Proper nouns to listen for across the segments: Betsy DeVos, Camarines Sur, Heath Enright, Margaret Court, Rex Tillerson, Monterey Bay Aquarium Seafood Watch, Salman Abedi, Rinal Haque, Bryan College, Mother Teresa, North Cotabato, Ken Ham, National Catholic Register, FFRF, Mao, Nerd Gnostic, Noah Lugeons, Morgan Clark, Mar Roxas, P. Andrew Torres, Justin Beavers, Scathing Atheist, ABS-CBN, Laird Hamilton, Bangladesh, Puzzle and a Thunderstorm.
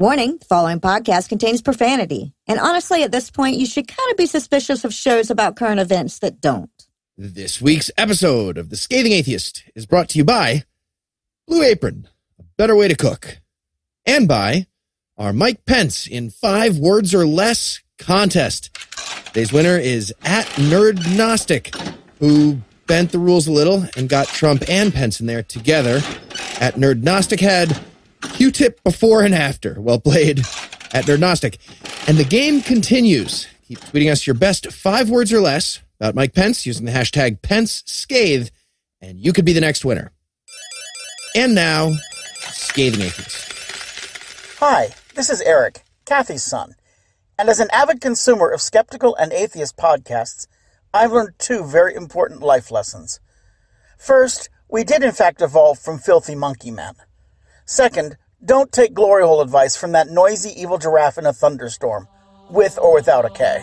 Warning, the following podcast contains profanity. And honestly, at this point, you should kind of be suspicious of shows about current events that don't. This week's episode of The Scathing Atheist is brought to you by Blue Apron, a better way to cook. And by our Mike Pence in 5 words or less contest. Today's winner is @Nerd Gnostic, who bent the rules a little and got Trump and Pence in there together. @Nerd Gnostic had Q-tip before and after. Well played, @Nerd Gnostic. And the game continues. Keep tweeting us your best 5 words or less about Mike Pence using the hashtag PenceScathe, and you could be the next winner. And now, Scathing Atheist. Hi, this is Eric, Kathy's son. And as an avid consumer of skeptical and atheist podcasts, I've learned 2 very important life lessons. First, we did in fact evolve from filthy monkey men. Second, don't take glory hole advice from that noisy evil giraffe in a thunderstorm, with or without a K.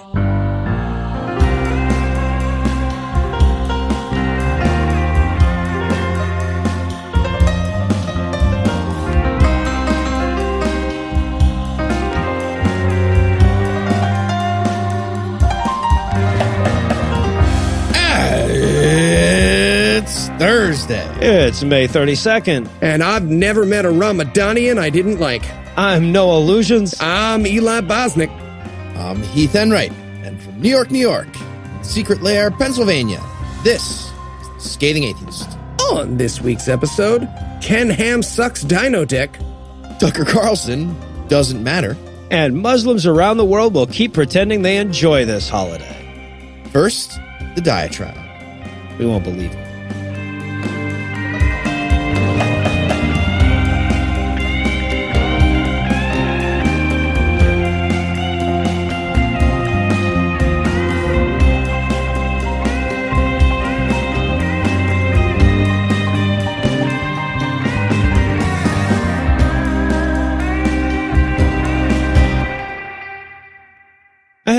Thursday. It's May 32nd. And I've never met a Ramadanian I didn't like. I'm Noah Lugeons. I'm Eli Bosnick. I'm Heath Enright. And from New York, New York, Secret Lair, Pennsylvania, this is The Scathing Atheist. On this week's episode, Ken Ham sucks dino dick. Tucker Carlson doesn't matter. And Muslims around the world will keep pretending they enjoy this holiday. First, the diatribe. We won't believe it.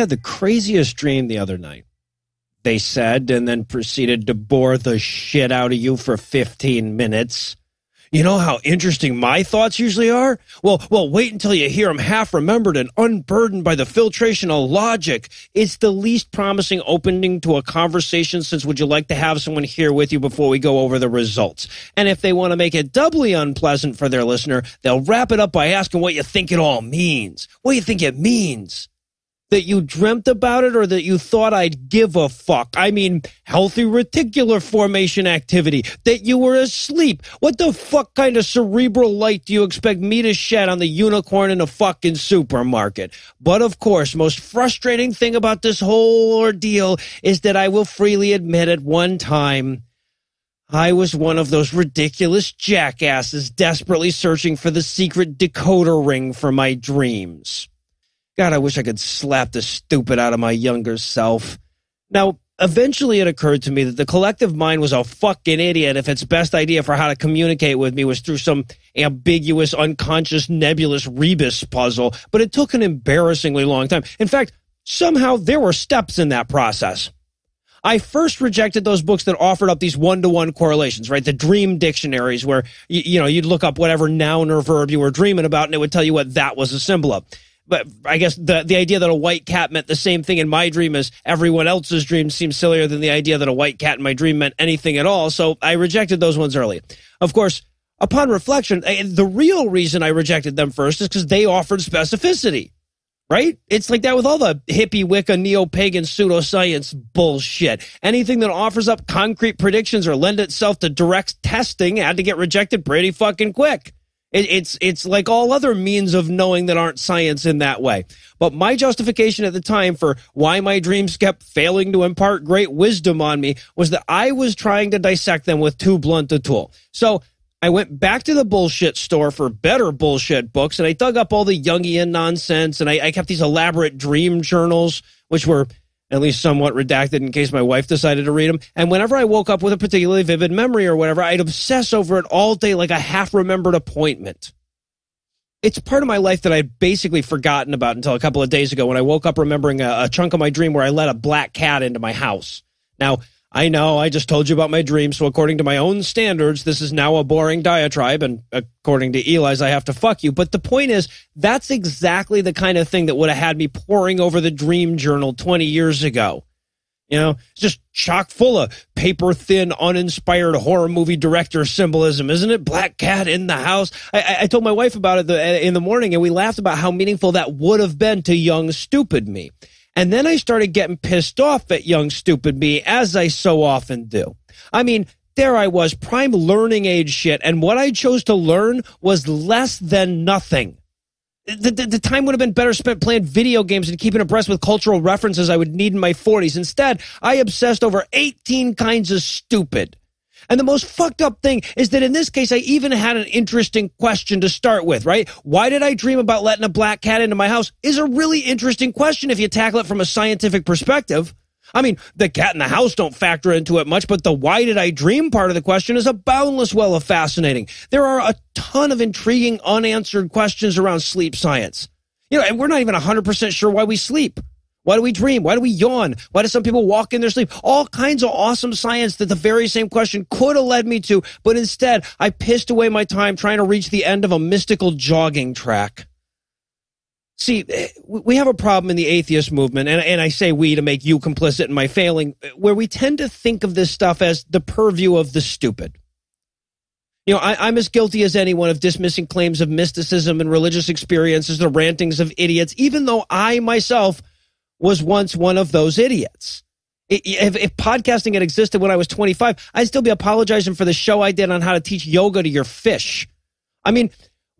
The craziest dream the other night, they said, and then proceeded to bore the shit out of you for 15 minutes. You know how interesting my thoughts usually are? Well, wait until you hear them half remembered and unburdened by the filtration of logic. It's the least promising opening to a conversation since would you like to have someone here with you before we go over the results? And if they want to make it doubly unpleasant for their listener, they'll wrap it up by asking what you think it all means. What do you think it means? That you dreamt about it or that you thought I'd give a fuck? I mean, healthy reticular formation activity. That you were asleep. What the fuck kind of cerebral light do you expect me to shed on the unicorn in a fucking supermarket? But of course, most frustrating thing about this whole ordeal is that I will freely admit at one time, I was one of those ridiculous jackasses desperately searching for the secret decoder ring for my dreams. God, I wish I could slap the stupid out of my younger self. Now, eventually it occurred to me that the collective mind was a fucking idiot if its best idea for how to communicate with me was through some ambiguous, unconscious, nebulous rebus puzzle, but it took an embarrassingly long time. In fact, somehow there were steps in that process. I first rejected those books that offered up these one-to-one correlations, right? The dream dictionaries where, you know, you'd look up whatever noun or verb you were dreaming about and it would tell you what that was a symbol of. But I guess the idea that a white cat meant the same thing in my dream as everyone else's dream seems sillier than the idea that a white cat in my dream meant anything at all, so I rejected those ones early. Of course, upon reflection, the real reason I rejected them first is because they offered specificity, right? It's like that with all the hippie, Wicca, neo-pagan pseudoscience bullshit. Anything that offers up concrete predictions or lend itself to direct testing had to get rejected pretty fucking quick. It's like all other means of knowing that aren't science in that way. But my justification at the time for why my dreams kept failing to impart great wisdom on me was that I was trying to dissect them with too blunt a tool. So I went back to the bullshit store for better bullshit books, and I dug up all the Jungian nonsense, and I kept these elaborate dream journals, which were at least somewhat redacted in case my wife decided to read them. And whenever I woke up with a particularly vivid memory or whatever, I'd obsess over it all day like a half-remembered appointment. It's part of my life that I'd basically forgotten about until a couple of days ago when I woke up remembering a chunk of my dream where I let a black cat into my house. Now, I know, I just told you about my dream, so according to my own standards, this is now a boring diatribe, and according to Eli's, I have to fuck you. But the point is, that's exactly the kind of thing that would have had me poring over the dream journal 20 years ago. You know, it's just chock full of paper-thin, uninspired horror movie director symbolism, isn't it? Black cat in the house. I told my wife about it in the morning, and we laughed about how meaningful that would have been to young, stupid me. And then I started getting pissed off at young, stupid me, as I so often do. I mean, there I was, prime learning age shit, and what I chose to learn was less than nothing. The time would have been better spent playing video games and keeping abreast with cultural references I would need in my 40s. Instead, I obsessed over 18 kinds of stupid. And the most fucked up thing is that in this case, I even had an interesting question to start with, right? Why did I dream about letting a black cat into my house is a really interesting question if you tackle it from a scientific perspective. I mean, the cat in the house don't factor into it much, but the why did I dream part of the question is a boundless well of fascinating. There are a ton of intriguing, unanswered questions around sleep science. You know, and we're not even 100% sure why we sleep. Why do we dream? Why do we yawn? Why do some people walk in their sleep? All kinds of awesome science that the very same question could have led me to, but instead I pissed away my time trying to reach the end of a mystical jogging track. See, we have a problem in the atheist movement, and I say we to make you complicit in my failing, where we tend to think of this stuff as the purview of the stupid. You know, I'm as guilty as anyone of dismissing claims of mysticism and religious experiences, the rantings of idiots, even though I myself was once one of those idiots. If podcasting had existed when I was 25, I'd still be apologizing for the show I did on how to teach yoga to your fish. I mean,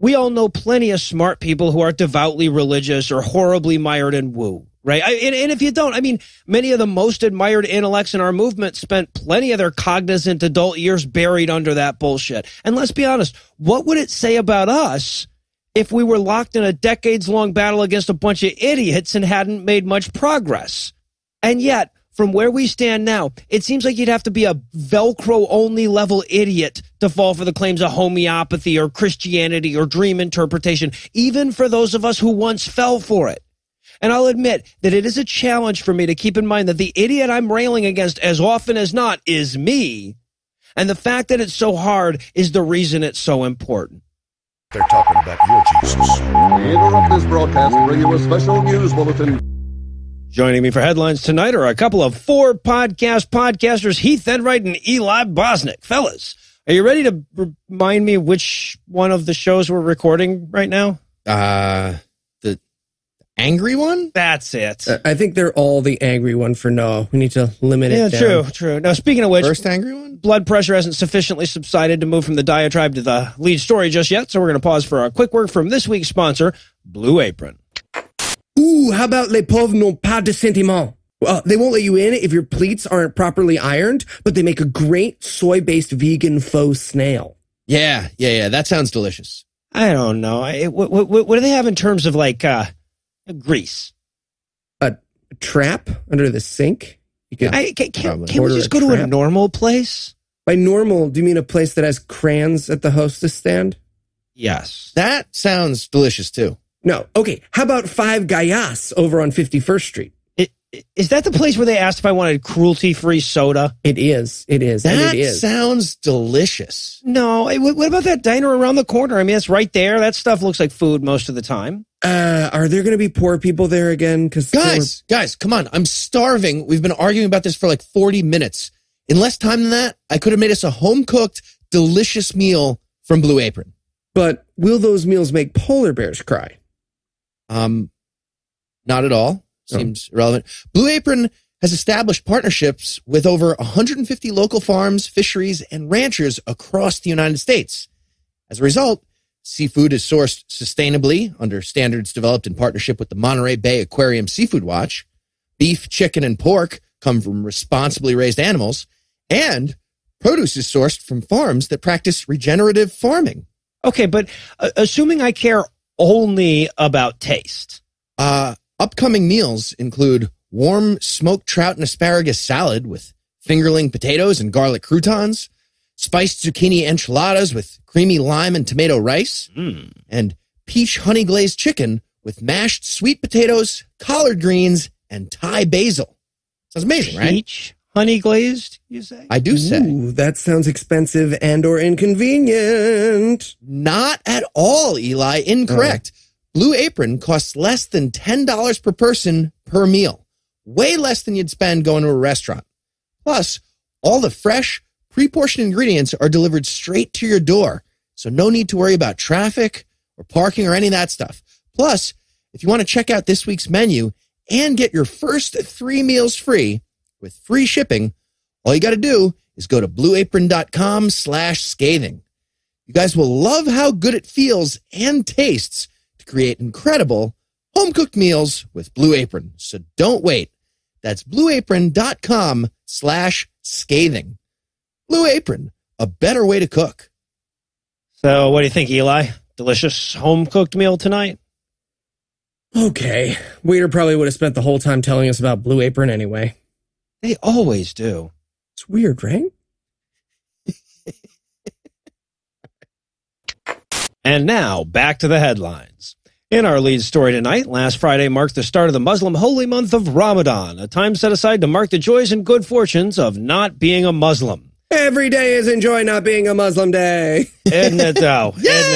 we all know plenty of smart people who are devoutly religious or horribly mired in woo, right? And if you don't, I mean, many of the most admired intellects in our movement spent plenty of their cognizant adult years buried under that bullshit. And let's be honest, what would it say about us if we were locked in a decades-long battle against a bunch of idiots and hadn't made much progress? And yet, from where we stand now, it seems like you'd have to be a Velcro-only level idiot to fall for the claims of homeopathy or Christianity or dream interpretation, even for those of us who once fell for it. And I'll admit that it is a challenge for me to keep in mind that the idiot I'm railing against as often as not is me. And the fact that it's so hard is the reason it's so important. They're talking about your Jesus. We interrupt this broadcast and bring you a special news bulletin. Joining me for headlines tonight are a couple of four podcasters, Heath Enright and Eli Bosnick. Fellas, are you ready to remind me which one of the shows we're recording right now? The angry one? That's it. I think they're all the angry one for Noah. We need to limit it down. Yeah, true. Now, speaking of which, first angry one? Blood pressure hasn't sufficiently subsided to move from the diatribe to the lead story just yet, so we're going to pause for a quick word from this week's sponsor, Blue Apron. Ooh, how about les pauvres n'ont pas de sentiment? They won't let you in if your pleats aren't properly ironed, but they make a great soy-based vegan faux snail. Yeah, that sounds delicious. I don't know. What do they have in terms of, like, grease? A trap under the sink? Can we just go to a normal place? By normal, do you mean a place that has crayons at the hostess stand? Yes. That sounds delicious, too. No. Okay. How about Five Gallas over on 51st Street? Is that the place where they asked if I wanted cruelty-free soda? It is. That sounds delicious. No. What about that diner around the corner? I mean, it's right there. That stuff looks like food most of the time. Are there going to be poor people there again? Guys, come on. I'm starving. We've been arguing about this for like 40 minutes. In less time than that, I could have made us a home-cooked, delicious meal from Blue Apron. But will those meals make polar bears cry? Not at all. Seems irrelevant. Blue Apron has established partnerships with over 150 local farms, fisheries, and ranchers across the United States. As a result, seafood is sourced sustainably under standards developed in partnership with the Monterey Bay Aquarium Seafood Watch. Beef, chicken, and pork come from responsibly raised animals, and produce is sourced from farms that practice regenerative farming. Okay, but assuming I care only about taste. Upcoming meals include warm smoked trout and asparagus salad with fingerling potatoes and garlic croutons, spiced zucchini enchiladas with creamy lime and tomato rice, and peach honey glazed chicken with mashed sweet potatoes, collard greens, and Thai basil. Sounds amazing, right? Peach Honey glazed, you say? I do say. Ooh, that sounds expensive and or inconvenient. Not at all, Eli. Incorrect. Blue Apron costs less than $10 per person per meal. Way less than you'd spend going to a restaurant. Plus, all the fresh, pre-portioned ingredients are delivered straight to your door. So no need to worry about traffic or parking or any of that stuff. Plus, if you want to check out this week's menu and get your first 3 meals free with free shipping, all you got to do is go to blueapron.com/scathing. You guys will love how good it feels and tastes to create incredible home-cooked meals with Blue Apron. So don't wait. That's blueapron.com/scathing. Blue Apron, a better way to cook. So what do you think, Eli? Delicious home-cooked meal tonight? Okay. Waiter probably would have spent the whole time telling us about Blue Apron anyway. They always do. It's weird, right? And now, back to the headlines. In our lead story tonight, last Friday marked the start of the Muslim holy month of Ramadan, a time set aside to mark the joys and good fortunes of not being a Muslim. Every day is enjoy not being a Muslim day. Isn't it, though? Yay! Isn't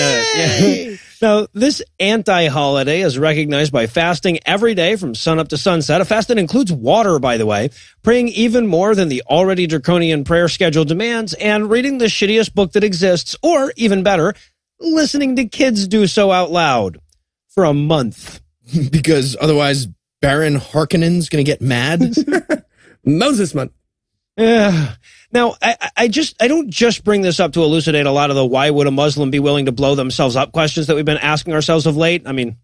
it? Yeah. Now, this anti-holiday is recognized by fasting every day from sunup to sunset, a fast that includes water, by the way, praying even more than the already draconian prayer schedule demands, and reading the shittiest book that exists, or, even better, listening to kids do so out loud for a month. Because otherwise, Baron Harkonnen's going to get mad. Moses month. Yeah. Now, I don't just bring this up to elucidate a lot of the why would a Muslim be willing to blow themselves up questions that we've been asking ourselves of late. I mean,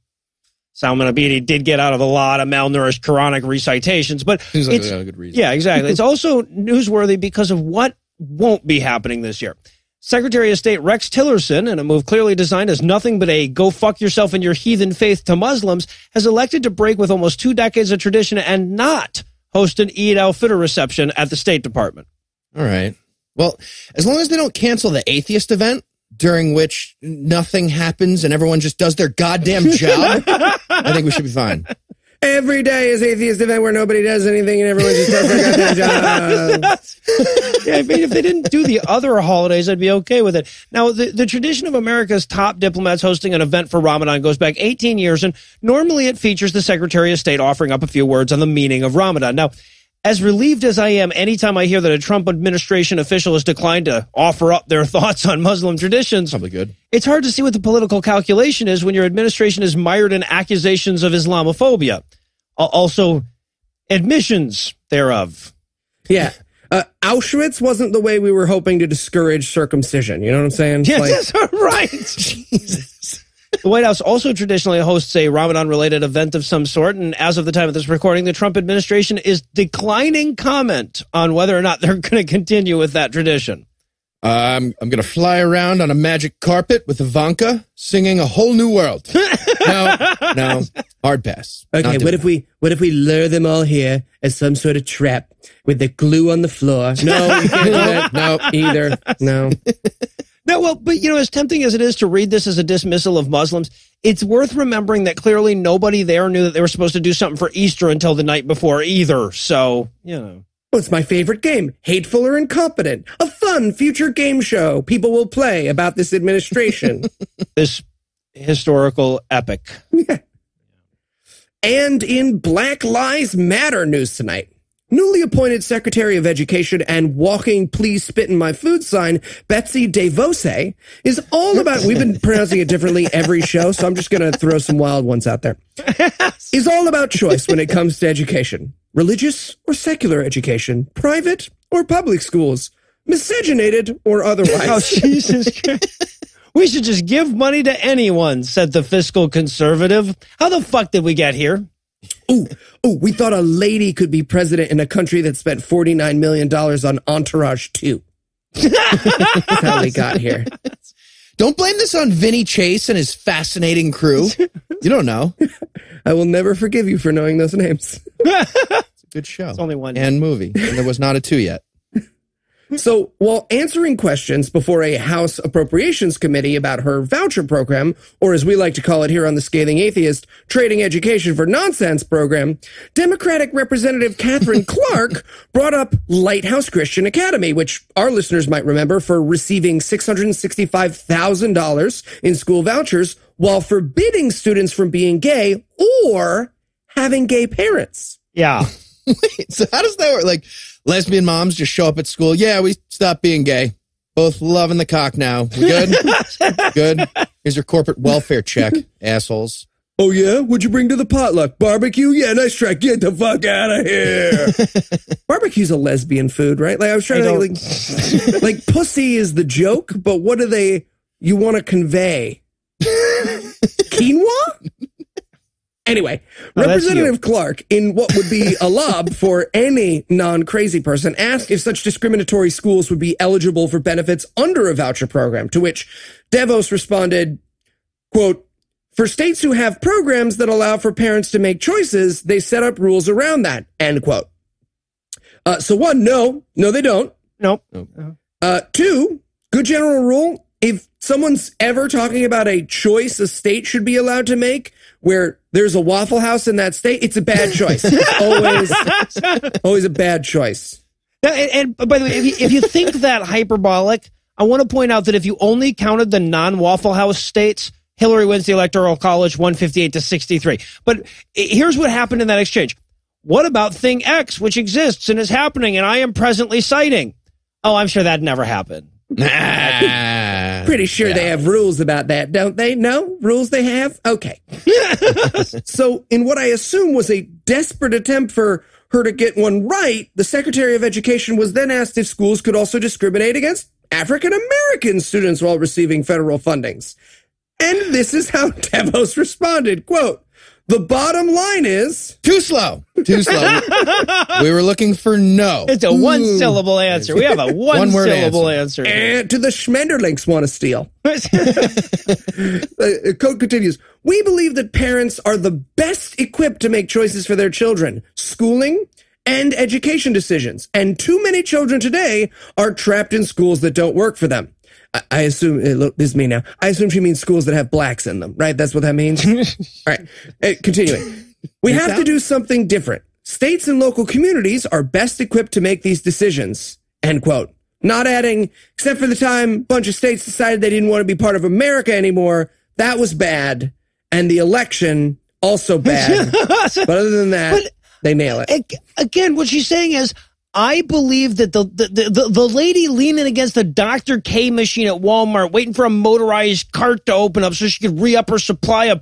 Salman Abedi did get out of a lot of malnourished Quranic recitations, but seems like it's a good reason. Yeah, exactly. It's also newsworthy because of what won't be happening this year. Secretary of State Rex Tillerson, in a move clearly designed as nothing but a go fuck yourself and your heathen faith to Muslims, has elected to break with almost 2 decades of tradition and not host an Eid al-Fitr reception at the State Department. All right. Well, as long as they don't cancel the atheist event, during which nothing happens and everyone just does their goddamn job, I think we should be fine. Every day is atheist event where nobody does anything and everyone just does their goddamn job. Yeah, I mean, if they didn't do the other holidays, I'd be okay with it. Now, the tradition of America's top diplomats hosting an event for Ramadan goes back 18 years, and normally it features the Secretary of State offering up a few words on the meaning of Ramadan. Now, as relieved as I am anytime I hear that a Trump administration official has declined to offer up their thoughts on Muslim traditions, probably good. It's hard to see what the political calculation is when your administration is mired in accusations of Islamophobia. Also, admissions thereof. Yeah. Auschwitz wasn't the way we were hoping to discourage circumcision. You know what I'm saying? Yes, like, right. Jesus. The White House also traditionally hosts a Ramadan-related event of some sort, and as of the time of this recording, the Trump administration is declining comment on whether or not they're going to continue with that tradition. I'm going to fly around on a magic carpet with Ivanka singing A Whole New World. No, hard pass. Okay, what if we lure them all here as some sort of trap with the glue on the floor? No, we can't do that. No, either. No. No, well, but, you know, as tempting as it is to read this as a dismissal of Muslims, it's worth remembering that clearly nobody there knew that they were supposed to do something for Easter until the night before either. So, you know. Oh, it's my favorite game, Hateful or Incompetent, a fun future game show people will play about this administration. This historical epic. Yeah. And in Black Lives Matter news tonight, newly appointed Secretary of Education and walking "Please Spit in My Food" sign, Betsy DeVos, is all about, we've been pronouncing it differently every show, so I'm just going to throw some wild ones out there, is all about choice when it comes to education. Religious or secular education, private or public schools, miscegenated or otherwise. Oh, Jesus Christ. We should just give money to anyone, said the fiscal conservative. How the fuck did we get here? Oh, we thought a lady could be president in a country that spent $49 million on Entourage 2. That's how we got here. Don't blame this on Vinny Chase and his fascinating crew. You don't know. I will never forgive you for knowing those names. It's a good show. It's only one. And movie. And there was not a 2 yet. So while answering questions before a House Appropriations Committee about her voucher program, or as we like to call it here on the Scathing Atheist, Trading Education for Nonsense program, Democratic Representative Catherine Clark brought up Lighthouse Christian Academy, which our listeners might remember for receiving $665,000 in school vouchers while forbidding students from being gay or having gay parents. Yeah. Wait, so how does that work? Like, lesbian moms just show up at school. Yeah, we stopped being gay. Both loving the cock now. We good? Good. Here's your corporate welfare check, assholes. Oh, yeah? What'd you bring to the potluck? Barbecue? Yeah, nice try. Get the fuck out of here. Barbecue's a lesbian food, right? Like, I was trying to, like, like, pussy is the joke, but what do they, you want to convey? Quinoa? Anyway, oh, Representative Clark, in what would be a lob for any non-crazy person, asked if such discriminatory schools would be eligible for benefits under a voucher program, to which DeVos responded, quote, "For states who have programs that allow for parents to make choices, they set up rules around that," end quote. So one, no, they don't. Nope. Two, good general rule, if someone's ever talking about a choice a state should be allowed to make, where there's a Waffle House in that state, it's a bad choice. It's always a bad choice. Now, and by the way, if you think that hyperbolic, I want to point out that if you only counted the non-Waffle House states, Hillary wins the Electoral College 158-63. But here's what happened in that exchange. What about thing X, which exists and is happening, and I am presently citing? Oh, I'm sure that never happened. Pretty sure they have rules about that, don't they? No? Rules they have? Okay. So in what I assume was a desperate attempt for her to get one right, the Secretary of Education was then asked if schools could also discriminate against African-American students while receiving federal fundings. And this is how DeVos responded, quote, "The bottom line is..." Too slow. Too slow. We were looking for no. It's a one-syllable answer. We have a one-syllable answer. And to the Schmenderlinks want to steal. The quote continues, "We believe that parents are the best equipped to make choices for their children, schooling and education decisions. And too many children today are trapped in schools that don't work for them." I assume, look, this is me now, I assume she means schools that have blacks in them, right? That's what that means? All right, continuing. "We have to do something different. States and local communities are best equipped to make these decisions," end quote. Not adding, "except for the time a bunch of states decided they didn't want to be part of America anymore. That was bad. And the election, also bad." But other than that, they nail it. Again, what she's saying is, I believe that the lady leaning against the Dr. K machine at Walmart waiting for a motorized cart to open up so she could re-up her supply of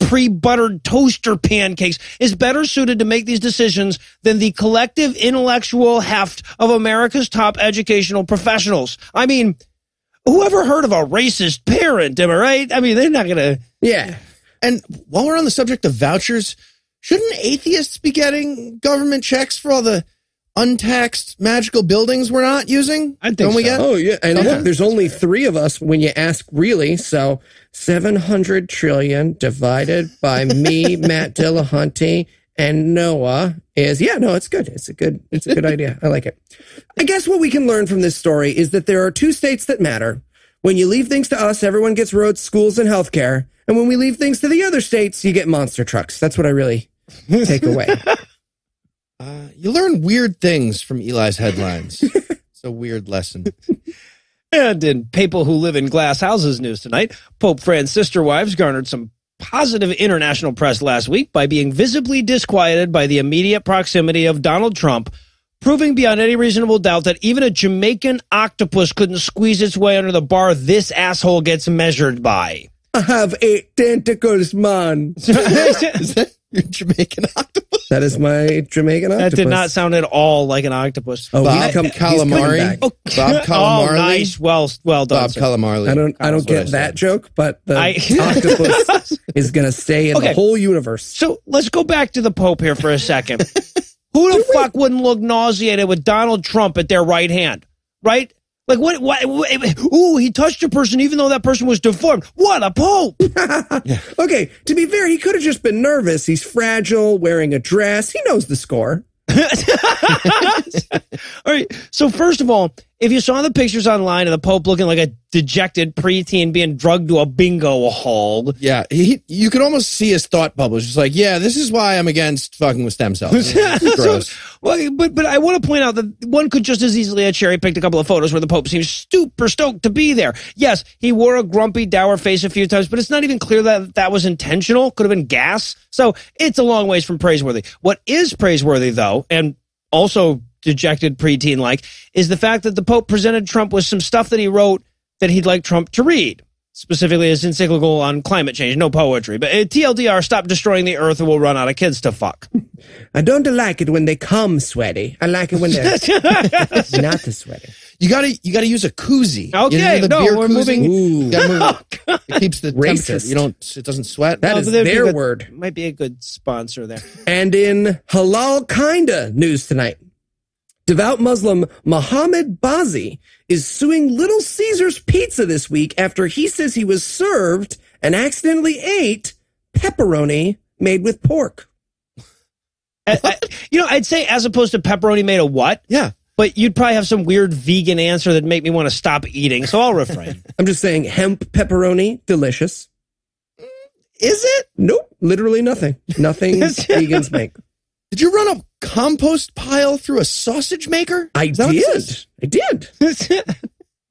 pre-buttered toaster pancakes is better suited to make these decisions than the collective intellectual heft of America's top educational professionals. I mean, whoever heard of a racist parent, am I right? I mean, they're not going to... Yeah. And while we're on the subject of vouchers, shouldn't atheists be getting government checks for all the untaxed magical buildings we're not using? I think don't we get? Oh, yeah. And look, there's only 3 of us when you ask, really. So 700 trillion divided by me, Matt Dillahunty, and Noah is, yeah, no, it's good. It's a good idea. I like it. I guess what we can learn from this story is that there are 2 states that matter. When you leave things to us, everyone gets roads, schools, and healthcare. And when we leave things to the other states, you get monster trucks. That's what I really take away. You learn weird things from Eli's headlines. It's a weird lesson. And in People Who Live in Glass Houses news tonight, Pope Fran's sister wives garnered some positive international press last week by being visibly disquieted by the immediate proximity of Donald Trump, proving beyond any reasonable doubt that even a Jamaican octopus couldn't squeeze its way under the bar this asshole gets measured by. I have 8 tentacles, man. Is that your Jamaican octopus? That is my Jamaican octopus. That did not sound at all like an octopus. Oh, Bob Calamari. Oh. Bob Calamari. Oh, nice. Well done. Bob Calamari. I don't get that joke, but the octopus is going to stay in the whole universe. So let's go back to the Pope here for a second. Who the fuck wouldn't look nauseated with Donald Trump at their right hand, right? Like, what, ooh, he touched a person even though that person was deformed. What a pope! Okay, to be fair, he could have just been nervous. He's fragile, wearing a dress. He knows the score. All right. So first of all, if you saw the pictures online of the Pope looking like a dejected preteen being drugged to a bingo hall. Yeah. You could almost see his thought bubbles. It's like, yeah, this is why I'm against fucking with stem cells. Gross. So, well, but I want to point out that one could just as easily have cherry picked a couple of photos where the Pope seems super stoked to be there. Yes, he wore a grumpy, dour face a few times, but it's not even clear that that was intentional. Could have been gas. So it's a long ways from praiseworthy. What is praiseworthy, though, and also dejected preteen-like, is the fact that the Pope presented Trump with some stuff that he wrote that he'd like Trump to read, specifically his encyclical on climate change, no poetry, but TLDR, stop destroying the earth or we'll run out of kids to fuck. I don't like it when they come sweaty. I like it when they're not too sweaty. You gotta use a koozie. Okay, we're moving. Ooh. It keeps the temperature. It doesn't sweat. That is their word. Might be a good sponsor there. And in halal kinda news tonight, devout Muslim Muhammad Bazi is suing Little Caesar's Pizza this week after he says he was served and accidentally ate pepperoni made with pork. I'd say as opposed to pepperoni made of what? Yeah. But you'd probably have some weird vegan answer that'd make me want to stop eating, so I'll refrain. I'm just saying hemp pepperoni, delicious. Is it? Nope, literally nothing. Nothing vegans make. Did you run a compost pile through a sausage maker? I did.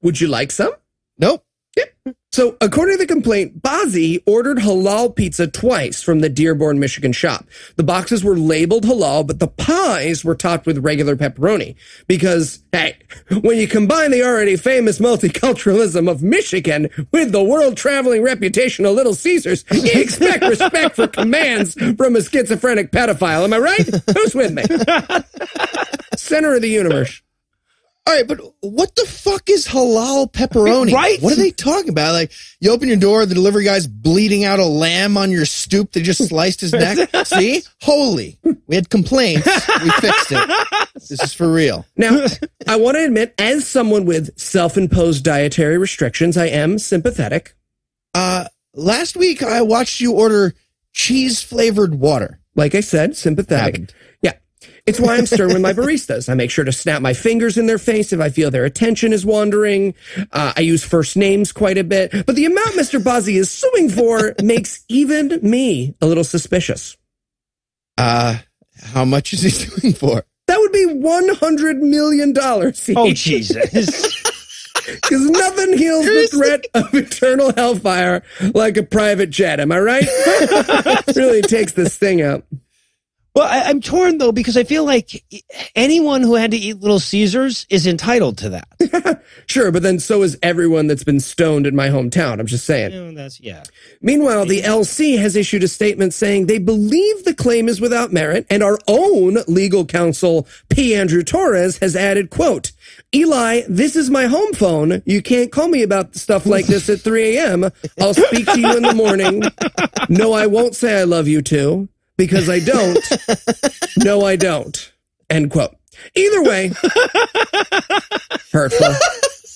Would you like some? Nope. Yep. So according to the complaint, Bazi ordered halal pizza twice from the Dearborn, Michigan shop. The boxes were labeled halal, but the pies were topped with regular pepperoni. Because, hey, when you combine the already famous multiculturalism of Michigan with the world-traveling reputation of Little Caesars, you expect respect for commands from a schizophrenic pedophile. Am I right? Who's with me? Center of the universe. All right, but what the fuck is halal pepperoni? Right? What are they talking about? Like, you open your door, the delivery guy's bleeding out a lamb on your stoop. They just sliced his neck. See? Holy. We had complaints. We fixed it. This is for real. Now, I want to admit, as someone with self-imposed dietary restrictions, I am sympathetic. Last week, I watched you order cheese-flavored water. Like I said, sympathetic. Happened. Yeah. It's why I'm stern with my baristas. I make sure to snap my fingers in their face if I feel their attention is wandering. I use first names quite a bit. But the amount Mr. Bazi is suing for makes even me a little suspicious. How much is he suing for? That would be $100 million. Oh, Jesus. Because nothing heals the threat of eternal hellfire like a private jet. Am I right? It really takes this thing out. Well, I'm torn, though, because I feel like anyone who had to eat Little Caesars is entitled to that. Sure, but then so is everyone that's been stoned in my hometown. I'm just saying. No, yeah. Meanwhile, the LC has issued a statement saying they believe the claim is without merit, and our own legal counsel, P. Andrew Torres, has added, quote, Eli, this is my home phone. You can't call me about stuff like this at 3 a.m. I'll speak to you in the morning. No, I won't say I love you, too. Because I don't. No, I don't. End quote. Either way, hurtful.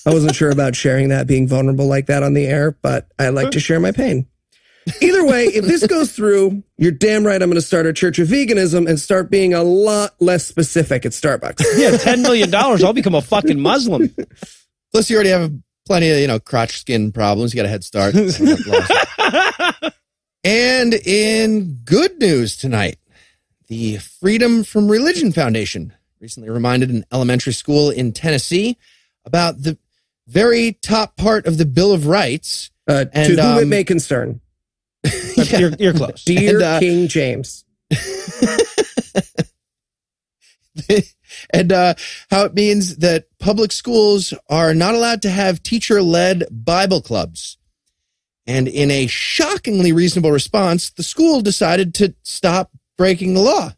I wasn't sure about sharing that, being vulnerable like that on the air, but I like to share my pain. Either way, if this goes through, you're damn right I'm going to start a church of veganism and start being a lot less specific at Starbucks. Yeah, $10 million, I'll become a fucking Muslim. Plus, you already have plenty of, crotch skin problems. You got a head start. And in good news tonight, the Freedom from Religion Foundation recently reminded an elementary school in Tennessee about the very top part of the Bill of Rights. And, to whom it may concern. Yeah. You're close. Dear King James. And how it means that public schools are not allowed to have teacher-led Bible clubs. And in a shockingly reasonable response, the school decided to stop breaking the law.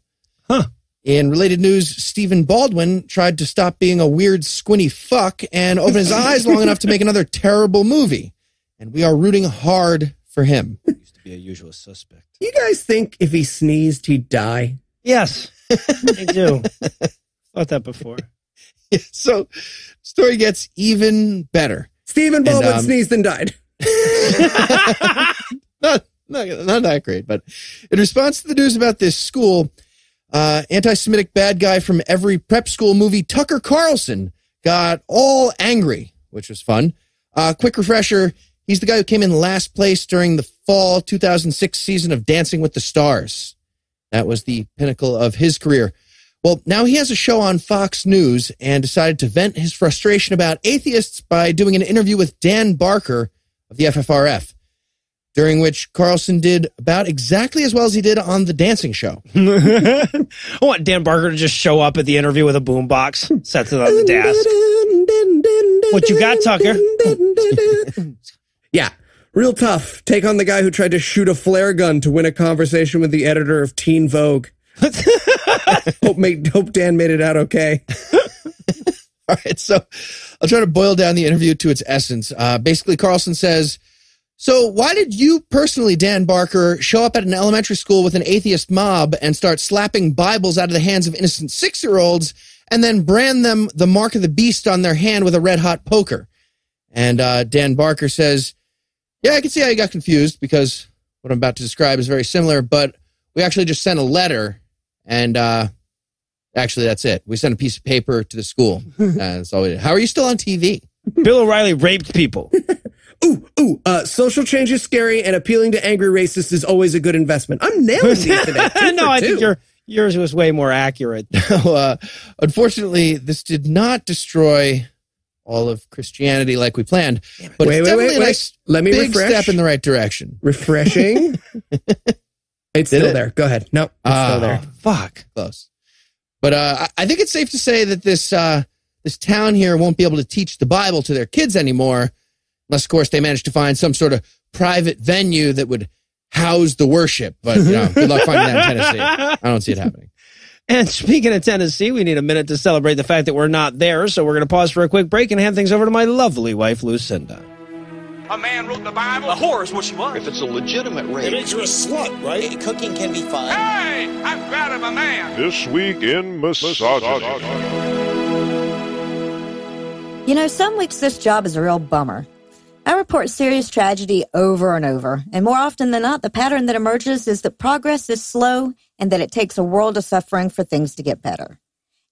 Huh. In related news, Stephen Baldwin tried to stop being a weird, squinty fuck and open his eyes long enough to make another terrible movie. And we are rooting hard for him. He used to be a usual suspect. You guys think if he sneezed, he'd die? Yes, I do. Thought that before. Yeah, so, story gets even better. Stephen Baldwin sneezed and died. not that great, but in response to the news about this school, Anti-Semitic bad guy from every prep school movie, Tucker Carlson, got all angry, which was fun. Quick refresher, he's the guy who came in last place during the fall 2006 season of Dancing with the Stars. That was the pinnacle of his career. Well, now he has a show on Fox News and decided to vent his frustration about atheists by doing an interview with Dan Barker of the FFRF, during which Carlson did about exactly as well as he did on the dancing show. I want Dan Barker to just show up at the interview with a boombox, sets it on the desk. What you got, Tucker? Yeah. Real tough. Take on the guy who tried to shoot a flare gun to win a conversation with the editor of Teen Vogue. hope Dan made it out okay. All right, so I'll try to boil down the interview to its essence. Basically, Carlson says, so why did you personally, Dan Barker, show up at an elementary school with an atheist mob and start slapping Bibles out of the hands of innocent 6-year-olds and then brand them the mark of the beast on their hand with a red-hot poker? And Dan Barker says, yeah, I can see how you got confused because what I'm about to describe is very similar, but we actually just sent a letter, and actually that's it. We sent a piece of paper to the school. That's all we did. How are you still on TV? Bill O'Reilly raped people. Social change is scary, and appealing to angry racists is always a good investment. I'm nailing these today. No, I think yours was way more accurate. Unfortunately, this did not destroy all of Christianity like we planned, but wait, it's definitely a nice big step in the right direction. Refreshing. It's still there. Go ahead. Nope. It's still there. Fuck. Close. But I think it's safe to say that this this town here won't be able to teach the Bible to their kids anymore, unless, of course, they manage to find some sort of private venue that would house the worship. But you know, good luck finding that in Tennessee. I don't see it happening. And speaking of Tennessee, we need a minute to celebrate the fact that we're not there, so we're going to pause for a quick break and hand things over to my lovely wife, Lucinda. A man wrote the Bible. A whore is what she was. If it's a legitimate rape, it makes you a slut, right? Cooking can be fun. Hey, I'm proud of a man. This Week in Misogyny. You know, some weeks this job is a real bummer. I report serious tragedy over and over, and more often than not, the pattern that emerges is that progress is slow and that it takes a world of suffering for things to get better.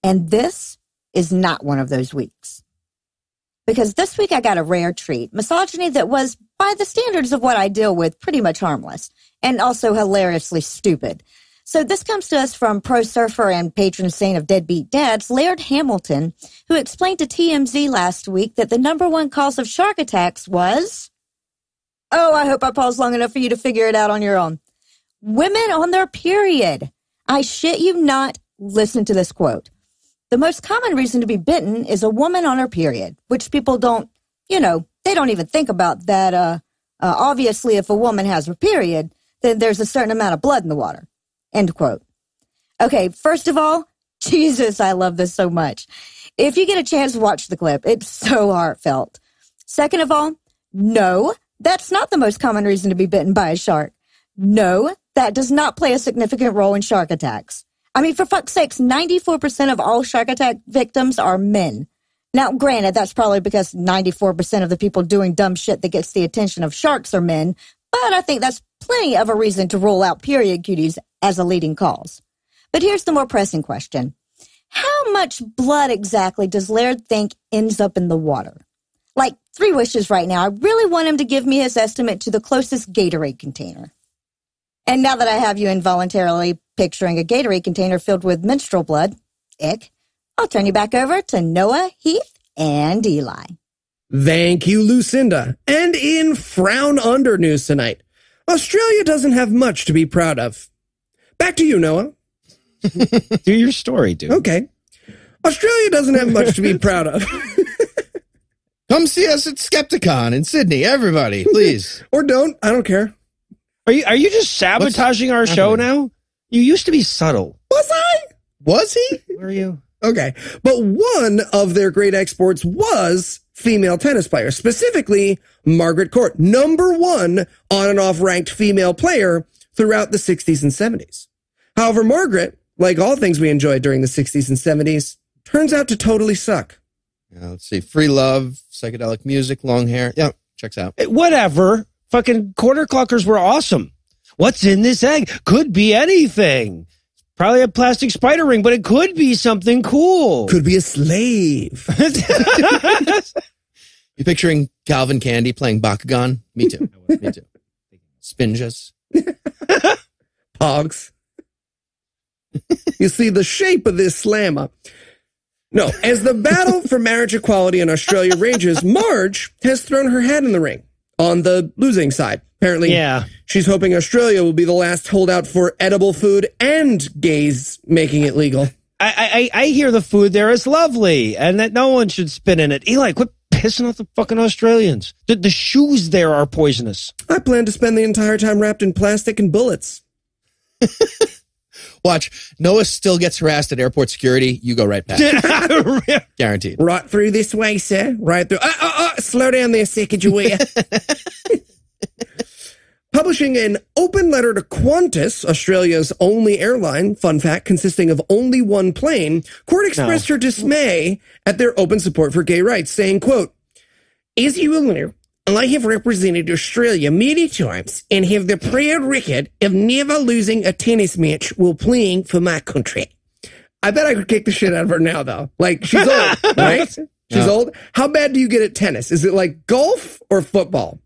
And this is not one of those weeks. Because this week I got a rare treat, misogyny that was, by the standards of what I deal with, pretty much harmless, and also hilariously stupid. So this comes to us from pro surfer and patron saint of deadbeat dads, Laird Hamilton, who explained to TMZ last week that the #1 cause of shark attacks was, oh, I hope I paused long enough for you to figure it out on your own, women on their period. I shit you not, listen to this quote. The most common reason to be bitten is a woman on her period, which people don't, you know, they don't even think about that. Obviously, if a woman has her period, then there's a certain amount of blood in the water. End quote. Okay, first of all, Jesus, I love this so much. If you get a chance, watch the clip. It's so heartfelt. Second of all, no, that's not the most common reason to be bitten by a shark. No, that does not play a significant role in shark attacks. I mean, for fuck's sakes, 94% of all shark attack victims are men. Now, granted, that's probably because 94% of the people doing dumb shit that gets the attention of sharks are men, but I think that's plenty of a reason to rule out period cuties as a leading cause. But here's the more pressing question. How much blood exactly does Laird think ends up in the water? Like 3 wishes right now. I really want him to give me his estimate to the closest Gatorade container. And now that I have you involuntarily picturing a Gatorade container filled with menstrual blood, ick, I'll turn you back over to Noah, Heath, and Eli. Thank you, Lucinda. And in Frown Under news tonight, Australia doesn't have much to be proud of. Back to you, Noah. Do your story, dude. Okay. Australia doesn't have much to be proud of. Come see us at Skepticon in Sydney, everybody, please. Or don't. I don't care. Are you just sabotaging our show now? You used to be subtle. Was I? Was he? Were you? Okay. But one of their great exports was female tennis players, specifically Margaret Court, #1 on and off ranked female player throughout the 60s and 70s. However, Margaret, like all things we enjoyed during the 60s and 70s, turns out to totally suck. Yeah, let's see. Free love, psychedelic music, long hair. Yeah, checks out. Whatever. Fucking quarter clockers were awesome. What's in this egg? Could be anything. Probably a plastic spider ring, but it could be something cool. Could be a slave. You picturing Calvin Candy playing Bakugan? Me too. Me too. Spinjas. Pogs. You see the shape of this slammer. No, as the battle for marriage equality in Australia rages, Marge has thrown her hat in the ring on the losing side. Apparently, yeah. She's hoping Australia will be the last holdout for edible food and gays making it legal. I hear the food there is lovely and that no one should spit in it. Eli, quit pissing off the fucking Australians. The shoes there are poisonous. I plan to spend the entire time wrapped in plastic and bullets. Watch, Noah still gets harassed at airport security. You go right back. Guaranteed. Right through this way, sir. Right through. Slow down there, second you wear. Publishing an open letter to Qantas, Australia's only airline, fun fact, consisting of only one plane, Court expressed her dismay at their open support for gay rights, saying, quote, "As you will know, I have represented Australia many times and have the proud record of never losing a tennis match while playing for my country." I bet I could kick the shit out of her now, though. Like, she's old, right? She's old. How bad do you get at tennis? Is it like golf or football?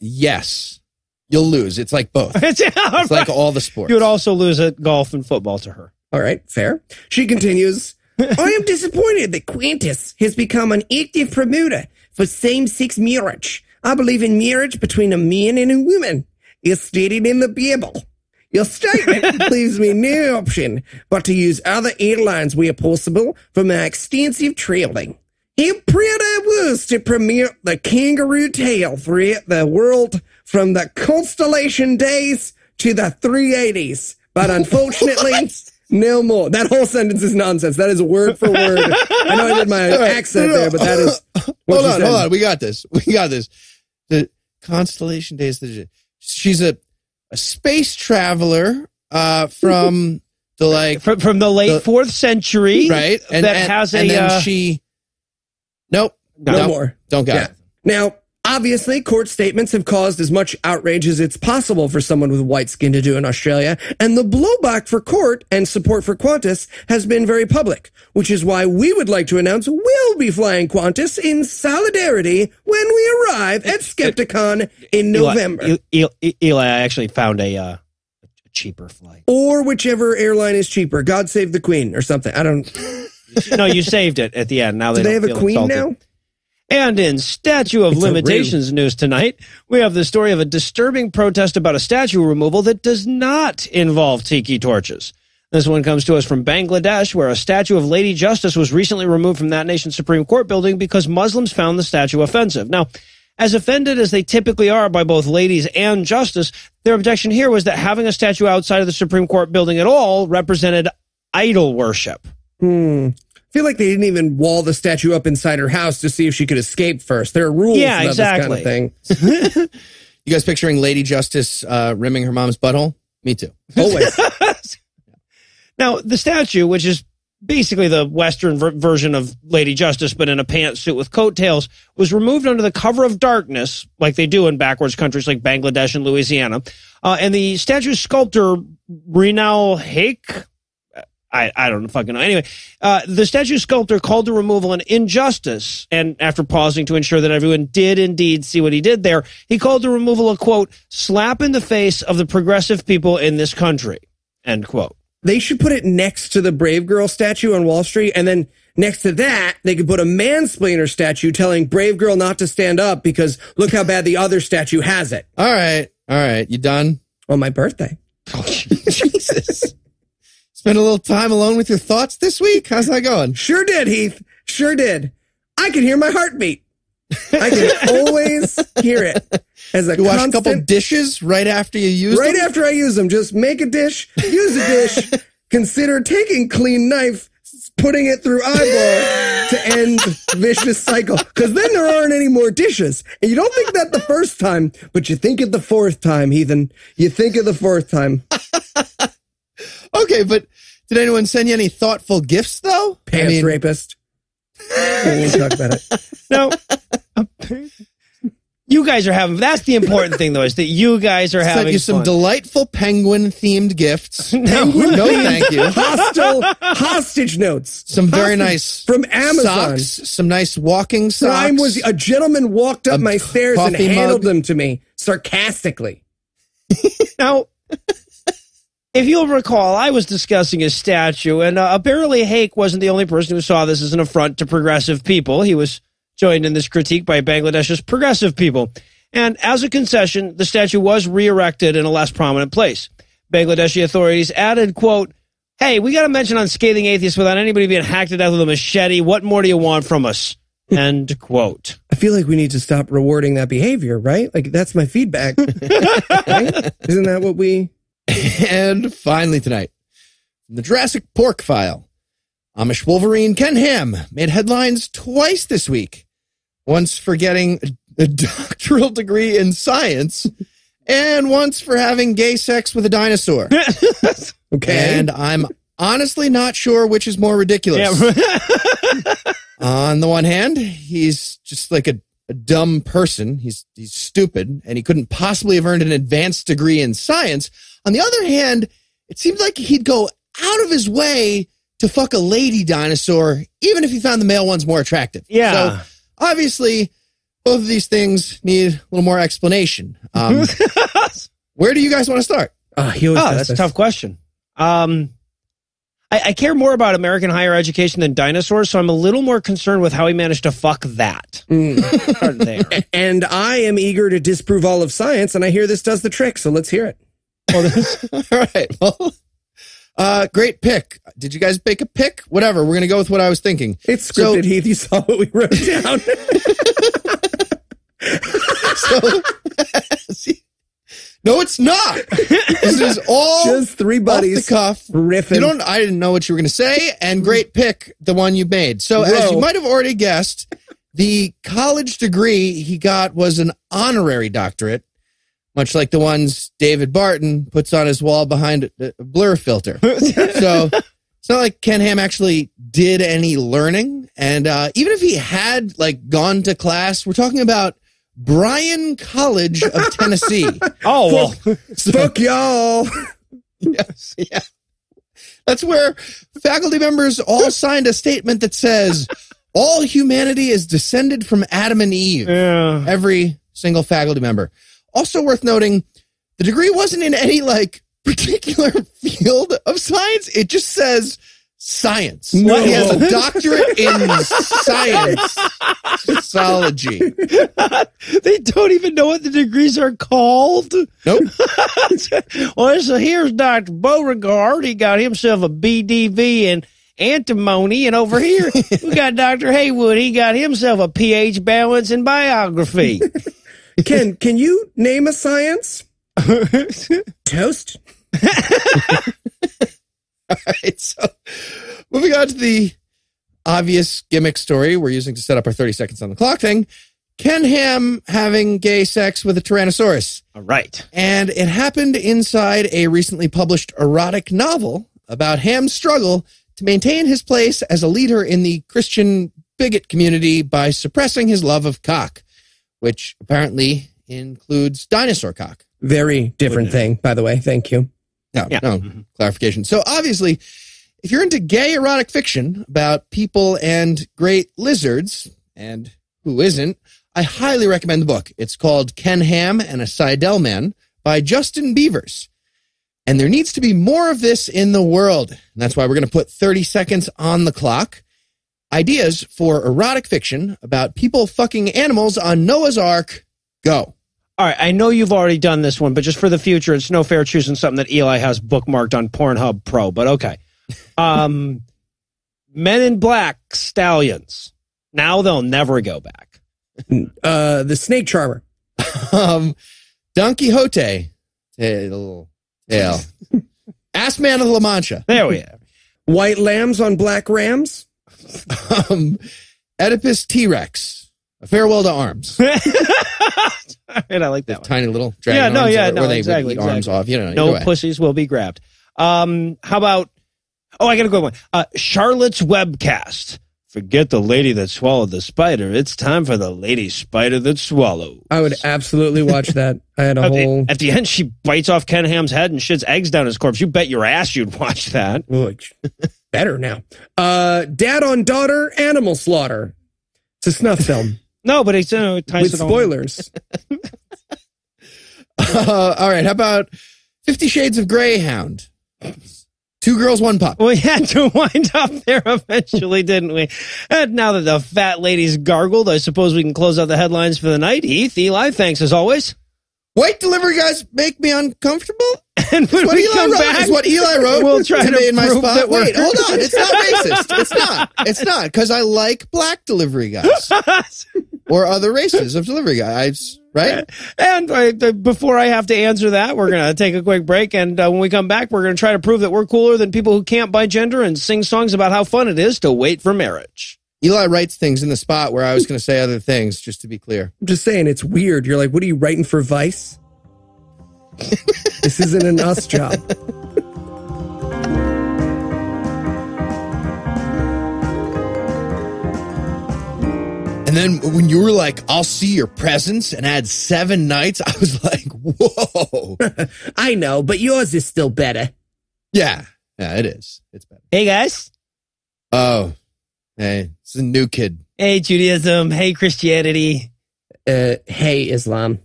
Yes. You'll lose. It's like both. It's like all the sports. You would also lose at golf and football to her. All right, fair. She continues, "I am disappointed that Qantas has become an active promoter for same-sex marriage. I believe in marriage between a man and a woman, as stated in the Bible. Your statement leaves me no option but to use other airlines where possible for my extensive traveling. How proud I was to promote the kangaroo tail throughout the world from the Constellation days to the 380s. But unfortunately, no more." That whole sentence is nonsense. That is word for word. I know I did my accent there, but that is what she said. Hold on. We got this. We got this. The Constellation days. She's a space traveler from the from the late 4th century, right? And that Nope, no more. Don't got it. Now, obviously, court statements have caused as much outrage as it's possible for someone with white skin to do in Australia, and the blowback for court and support for Qantas has been very public, which is why we would like to announce we'll be flying Qantas in solidarity when we arrive at Skepticon in November. Eli, I actually found a cheaper flight. Or whichever airline is cheaper. God save the Queen or something. I don't... No, you saved it at the end. Now they have a queen now? And in Statue of Limitations news tonight, we have the story of a disturbing protest about a statue removal that does not involve tiki torches. This one comes to us from Bangladesh, where a statue of Lady Justice was recently removed from that nation's Supreme Court building because Muslims found the statue offensive. Now, as offended as they typically are by both ladies and justice, their objection here was that having a statue outside of the Supreme Court building at all represented idol worship. Hmm. I feel like they didn't even wall the statue up inside her house to see if she could escape first. There are rules about this kind of thing. You guys picturing Lady Justice rimming her mom's butthole? Me too. Always. Now, the statue, which is basically the Western version of Lady Justice, but in a pantsuit with coattails, was removed under the cover of darkness, like they do in backwards countries like Bangladesh and Louisiana. And the statue's sculptor, Rinal Haque, I don't fucking know. Anyway, the statue sculptor called the removal an injustice, and after pausing to ensure that everyone did indeed see what he did there, he called the removal a, quote, slap in the face of the progressive people in this country, end quote. They should put it next to the Brave Girl statue on Wall Street, and then next to that, they could put a mansplainer statue telling Brave Girl not to stand up because look how bad the other statue has it. All right. All right. You done? On my birthday. Oh, Jesus. Spend a little time alone with your thoughts this week? How's that going? Sure did, Heath. Sure did. I can hear my heartbeat. I can always hear it. As a you wash a couple dishes right after you use them? Right after I use them. Just make a dish, use a dish, consider taking clean knife, putting it through eyeball to end vicious cycle. Because then there aren't any more dishes. And you don't think that the first time, but you think it the fourth time, heathen. You think it the fourth time. Okay, but did anyone send you any thoughtful gifts, though? Pants rapist. We talk about it. No. You guys are having, that's the important thing, though, is that you guys are having fun. Sent you some delightful penguin-themed gifts. No, thank you. Hostage notes. Some very nice from Amazon. Socks, some nice walking socks. Time was, a gentleman walked up my stairs and handed them to me sarcastically. Now, if you'll recall, I was discussing his statue, and apparently Hake wasn't the only person who saw this as an affront to progressive people. He was joined in this critique by Bangladesh's progressive people. And as a concession, the statue was re-erected in a less prominent place. Bangladeshi authorities added, quote, hey, we got to mention on Scathing Atheist without anybody being hacked to death with a machete. What more do you want from us? End quote. I feel like we need to stop rewarding that behavior, right? Like, that's my feedback. Right? Isn't that what we... And finally tonight, the Jurassic Pork File. Amish Wolverine Ken Ham made headlines twice this week. Once for getting a doctoral degree in science, and once for having gay sex with a dinosaur. Okay. And I'm honestly not sure which is more ridiculous. Yeah. On the one hand, he's just like a dumb person. He's stupid, and he couldn't possibly have earned an advanced degree in science. On the other hand, it seems like he'd go out of his way to fuck a lady dinosaur, even if he found the male ones more attractive. Yeah. So, obviously, both of these things need a little more explanation. Where do you guys want to start? That's a tough question. I care more about American higher education than dinosaurs, so I'm a little more concerned with how he managed to fuck that. Start there. And I am eager to disprove all of science, and I hear this does the trick, so let's hear it. All right. Well, great pick. Did you guys make a pick? Whatever. We're going to go with what I was thinking. It's scripted, Heath. You saw what we wrote down. No, it's not. This is all just three buddies off the cuff riffing. I didn't know what you were going to say. And great pick, the one you made. So as you might have already guessed, the college degree he got was an honorary doctorate, much like the ones David Barton puts on his wall behind a blur filter. So it's not like Ken Ham actually did any learning. And even if he had like gone to class, we're talking about Bryan College of Tennessee. Oh, well. Fuck y'all. Yes, yeah. That's where faculty members all signed a statement that says, all humanity is descended from Adam and Eve. Yeah. Every single faculty member. Also worth noting, the degree wasn't in any like particular field of science. It just says science. No. He has a doctorate in science, sociology. They don't even know what the degrees are called. Nope. Well, so here's Dr. Beauregard. He got himself a BDV and antimony, and over here we got Dr. Haywood. He got himself a pH balance in biography. Ken, can you name a science? Toast. All right, so moving on to the obvious gimmick story we're using to set up our 30 seconds on the clock thing. Ken Ham having gay sex with a Tyrannosaurus. All right. And it happened inside a recently published erotic novel about Ham's struggle to maintain his place as a leader in the Christian bigot community by suppressing his love of cock, which apparently includes dinosaur cock. Very different thing, by the way. Thank you. No clarification. So obviously, if you're into gay erotic fiction about people and great lizards, and who isn't, I highly recommend the book. It's called Ken Ham and a Seidel Man by Justin Beavers. And there needs to be more of this in the world. And that's why we're going to put 30 seconds on the clock. Ideas for erotic fiction about people fucking animals on Noah's Ark. Go. All right. I know you've already done this one, but just for the future, it's no fair choosing something that Eli has bookmarked on Pornhub Pro, but okay. Men in Black Stallions. Now they'll never go back. The Snake Charmer. Don Quixote. Tail. Ass Man of La Mancha. There we are. White Lambs on Black Rams. Oedipus T-Rex. A Farewell to Arms. And I like that one. Tiny little dragon arms, arms off. You know, no pussies will be grabbed. How about, I got a good one. Charlotte's Webcast. Forget the lady that swallowed the spider. It's time for the lady spider that swallows. I would absolutely watch that. I had a whole... At the end, she bites off Ken Ham's head and shits eggs down his corpse. You bet your ass you'd watch that. Better now. Dad on Daughter, Animal Slaughter. It's a snuff film. No, but it's... it ties with spoilers. All right, how about 50 Shades of Greyhound? Two Girls, One Pup. We had to wind up there eventually, didn't we? And now that the fat lady's gargled, I suppose we can close out the headlines for the night. Heath, Eli, thanks as always. White delivery guys make me uncomfortable. And when we come back, is what Eli wrote. We'll try to prove in my spot. That wait, hold on. It's not racist. It's not. It's not, because I like black delivery guys or other races of delivery guys. Right? And before I have to answer that, we're going to take a quick break. And when we come back, we're going to try to prove that we're cooler than people who camp by gender and sing songs about how fun it is to wait for marriage. Eli writes things in the spot where I was going to say other things, just to be clear. I'm just saying, it's weird. You're like, what are you writing for Vice? This isn't an us job. And then when you were like, I'll see your presents and add 7 nights, I was like, whoa. I know, but yours is still better. Yeah. Yeah, it is. It's better. Hey, guys. Oh, hey, it's a new kid. Hey, Judaism. Hey, Christianity. Hey, Islam.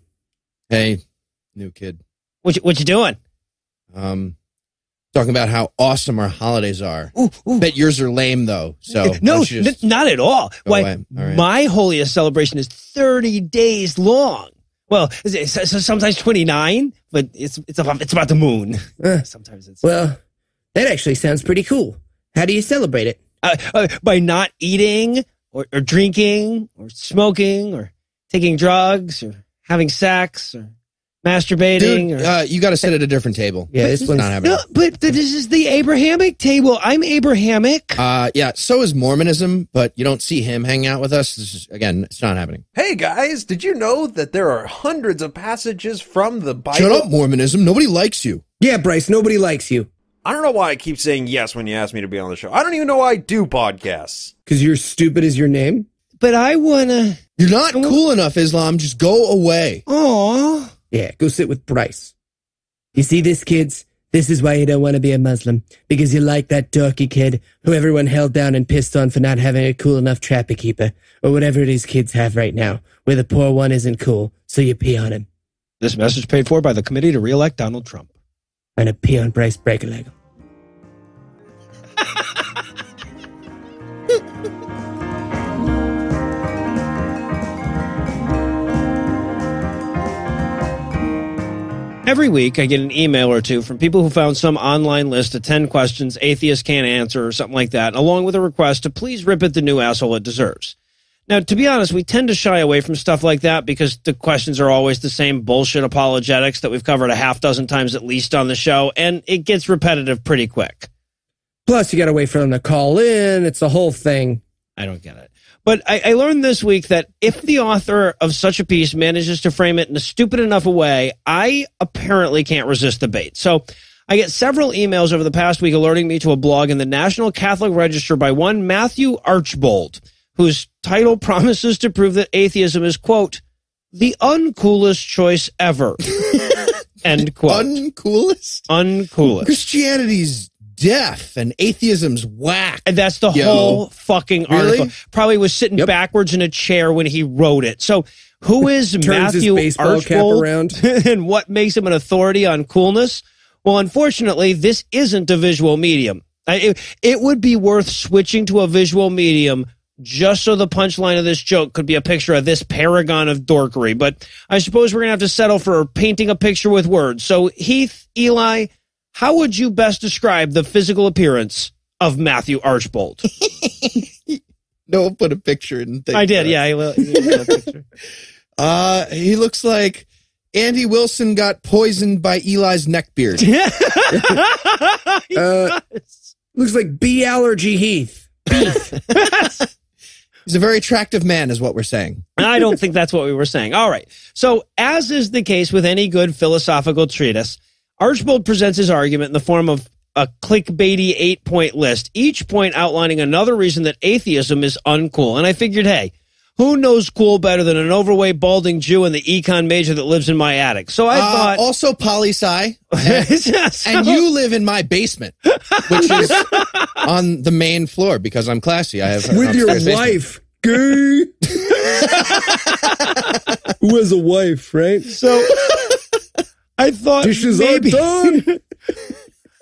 Hey, new kid. What you doing? Talking about how awesome our holidays are. Ooh, ooh. Bet yours are lame, though. So no, not at all. Why, all right. My holiest celebration is 30 days long. Well, sometimes 29, but it's about the moon. Sometimes it's... Well, that actually sounds pretty cool. How do you celebrate it? By not eating or drinking or smoking or taking drugs or having sex or... masturbating. Dude, or, you got to sit at a different table. Yeah, this one's not happening. No, but this is the Abrahamic table. I'm Abrahamic. Yeah, so is Mormonism, but you don't see him hanging out with us. This is, again, it's not happening. Hey, guys, did you know that there are hundreds of passages from the Bible? Shut up, Mormonism. Nobody likes you. Yeah, Bryce, nobody likes you. I don't know why I keep saying yes when you ask me to be on the show. I don't even know why I do podcasts. Because you're stupid is your name? But I want to... You're not cool enough, Islam. Just go away. Aww. Yeah, go sit with Bryce. You see this, kids? This is why you don't want to be a Muslim. Because you like that dorky kid who everyone held down and pissed on for not having a cool enough trapper keeper. Or whatever it is kids have right now, where the poor one isn't cool, so you pee on him. This message paid for by the Committee to Re-elect Donald Trump. And a pee on Bryce Breaker-Leg. Every week, I get an email or two from people who found some online list of 10 questions atheists can't answer or something like that, along with a request to please rip it the new asshole it deserves. Now, to be honest, we tend to shy away from stuff like that because the questions are always the same bullshit apologetics that we've covered a half dozen times at least on the show, and it gets repetitive pretty quick. Plus, you got to wait for them to call in. It's the whole thing. I don't get it. But I learned this week that if the author of such a piece manages to frame it in a stupid enough a way, I apparently can't resist the bait. So I get several emails over the past week alerting me to a blog in the National Catholic Register by one Matthew Archbold, whose title promises to prove that atheism is, quote, the uncoolest choice ever, end quote. Uncoolest? Uncoolest. Christianity's deaf and atheism's whack. And that's the whole fucking article. Really? Probably was sitting backwards in a chair when he wrote it. So who is Matthew Archbold and what makes him an authority on coolness? Well, unfortunately, this isn't a visual medium. It would be worth switching to a visual medium just so the punchline of this joke could be a picture of this paragon of dorkery. But I suppose we're going to have to settle for painting a picture with words. So Heath, Eli... how would you best describe the physical appearance of Matthew Archbold? Noah put a picture in. I did, yeah. He picture. He looks like Andy Wilson got poisoned by Eli's neck beard. Looks like bee allergy Heath. He's a very attractive man is what we're saying. I don't think that's what we were saying. All right. So as is the case with any good philosophical treatise, Archbold presents his argument in the form of a clickbaity 8-point list, each point outlining another reason that atheism is uncool. And I figured, hey, who knows cool better than an overweight, balding Jew and the econ major that lives in my attic? So I thought... Also poli-sci. And, and you live in my basement, which is on the main floor because I'm classy. I have with your wife. Gay. Who has a wife, right? So I thought dishes maybe... are done.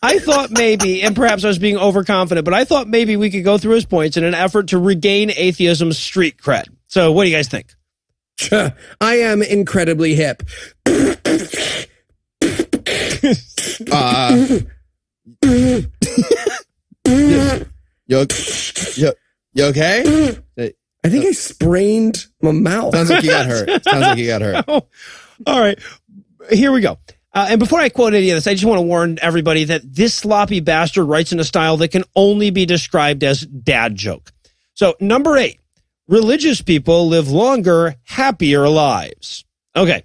I thought maybe, and perhaps I was being overconfident, but I thought maybe we could go through his points in an effort to regain atheism's street cred. So what do you guys think? I am incredibly hip. You okay? I think I sprained my mouth. Sounds like you got hurt. Sounds like you got hurt. All right. Here we go. And before I quote any of this, I just want to warn everybody that this sloppy bastard writes in a style that can only be described as dad joke. So number 8, religious people live longer, happier lives. Okay.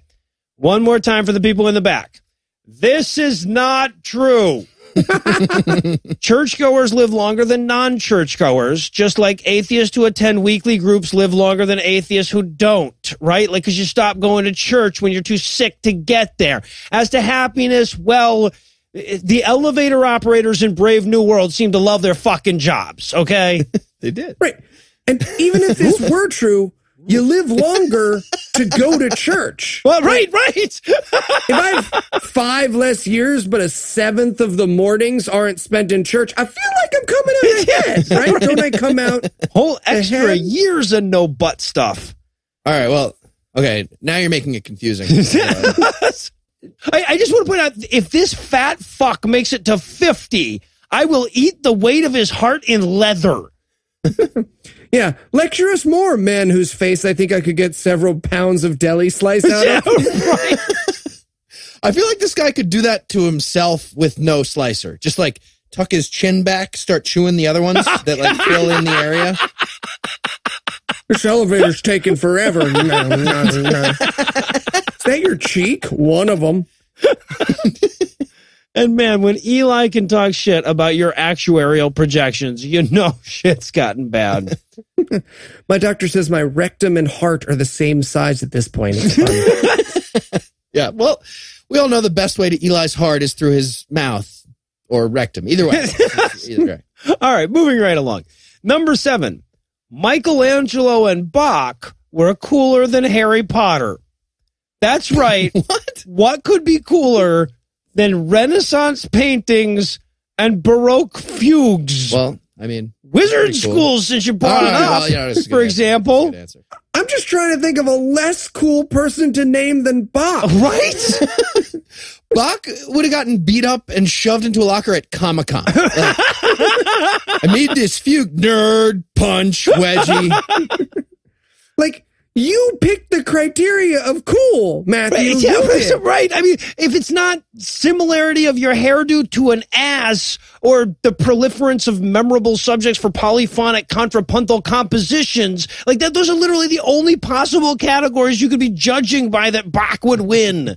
One more time for the people in the back. This is not true. Churchgoers live longer than non-churchgoers, just like atheists who attend weekly groups live longer than atheists who don't, right? Like, because you stop going to church when you're too sick to get there. As to happiness, well, the elevator operators in Brave New World seem to love their fucking jobs, okay? They did. Right. And even if this were true, you live longer to go to church. Well, right. If I have 5 less years, but 1/7 of the mornings aren't spent in church, I feel like I'm coming out ahead, right? Don't I come out whole extra ahead? Years of no butt stuff? All right, well, okay, now you're making it confusing. I just want to point out, if this fat fuck makes it to 50, I will eat the weight of his heart in leather. Yeah, lecture us more, man whose face I think I could get several pounds of deli sliced out of. Right. I feel like this guy could do that to himself with no slicer. Just like tuck his chin back, start chewing the other ones that like fill in the area. This elevator's taking forever. No. Is that your cheek? One of them. And man, when Eli can talk shit about your actuarial projections, you know shit's gotten bad. My doctor says my rectum and heart are the same size at this point. Yeah, well, we all know the best way to Eli's heart is through his mouth or rectum. Either way. All right, moving right along. Number 7, Michelangelo and Bach were cooler than Harry Potter. That's right. What could be cooler than Renaissance paintings and Baroque fugues? Well, I mean, wizard schools, since you brought it up, well, you know, for example. I'm just trying to think of a less cool person to name than Bach. Right? Bach would have gotten beat up and shoved into a locker at Comic-Con. Like, I made this fugue, nerd, punch, wedgie. Like, you picked the criteria of cool, Matthew. Right, yeah, right. I mean, if it's not similarity of your hairdo to an ass or the proliferance of memorable subjects for polyphonic contrapuntal compositions, like that, those are literally the only possible categories you could be judging by that Bach would win.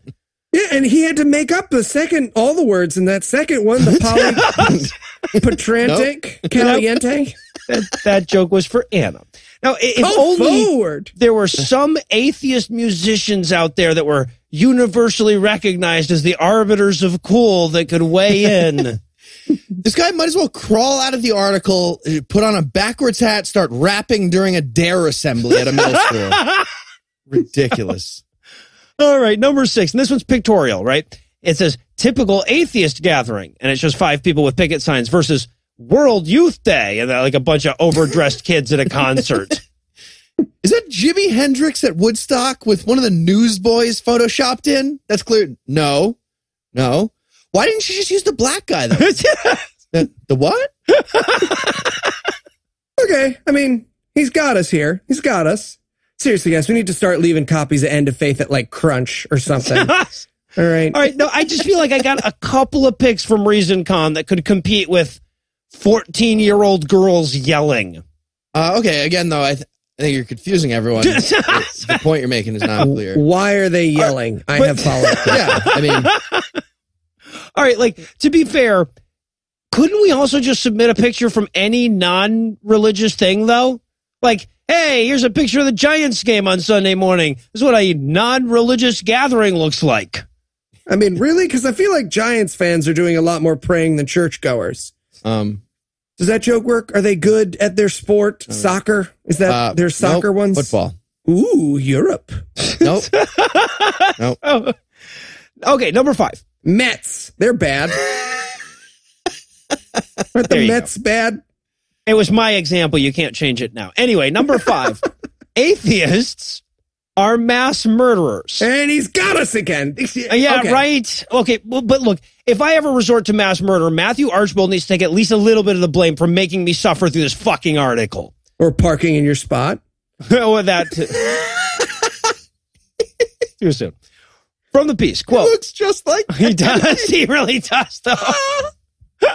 Yeah, and he had to make up the second, all the words in that second one, the poly, patrantic, caliente. That joke was for Anna. Now, if only there were some atheist musicians out there that were universally recognized as the arbiters of cool that could weigh in. This guy might as well crawl out of the article, put on a backwards hat, start rapping during a dare assembly at a middle school. Ridiculous. All right, number 6, and this one's pictorial, right? It says, typical atheist gathering, and it shows 5 people with picket signs versus World Youth Day, and like a bunch of overdressed kids at a concert. Is that Jimi Hendrix at Woodstock with one of the newsboys photoshopped in? That's clear. No. Why didn't she just use the black guy, though? the what? Okay, I mean, he's got us here. He's got us. Seriously, guys, we need to start leaving copies of End of Faith at, like, Crunch or something. All right. No, I just feel like I got a couple of picks from ReasonCon that could compete with 14-year-old girls yelling. Okay, again, though, I think you're confusing everyone. The point you're making is not clear. Why are they yelling? I have followed. Yeah, I mean... All right, like, to be fair, Couldn't we also just submit a picture from any non-religious thing, though? Like, hey, here's a picture of the Giants game on Sunday morning. This is what a non-religious gathering looks like. I mean, really? Because I feel like Giants fans are doing a lot more praying than churchgoers. Does that joke work? Are they good at their sport? Soccer? Is that their soccer ones? Football. Ooh, Europe. Nope. Nope. Oh. Okay, number 5. Mets. They're bad. Aren't the Mets bad? It was my example. You can't change it now. Anyway, number 5. Atheists are mass murderers. And he's got us again. Yeah, okay. Right. Okay, well, but look, if I ever resort to mass murder, Matthew Archbold needs to take at least a little bit of the blame for making me suffer through this fucking article. Or parking in your spot. Or that. Too soon. From the piece, quote. He looks just like that. He does. He really does, though.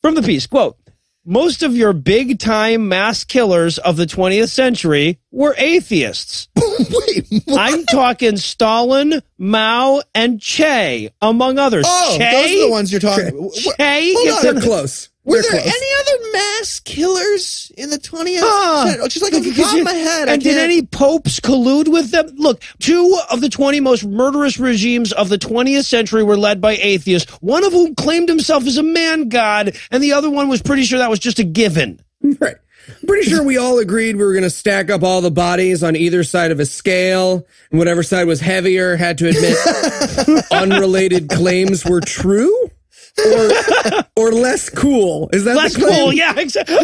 From the piece, quote, most of your big-time mass killers of the 20th century were atheists. Wait, what? I'm talking Stalin, Mao, and Che, among others. Oh, Che? Those are the ones you're talking about. Che? Hold on, they're close. Were there any other mass killers in the 20th century? Just like off the top of my head. And did any popes collude with them? Look, 2 of the 20 most murderous regimes of the 20th century were led by atheists, one of whom claimed himself as a man-god, and the other one was pretty sure that was just a given. Right. I'm pretty sure we all agreed we were going to stack up all the bodies on either side of a scale, and whatever side was heavier had to admit unrelated claims were true. Or less cool. Is that less cool? Yeah, exactly.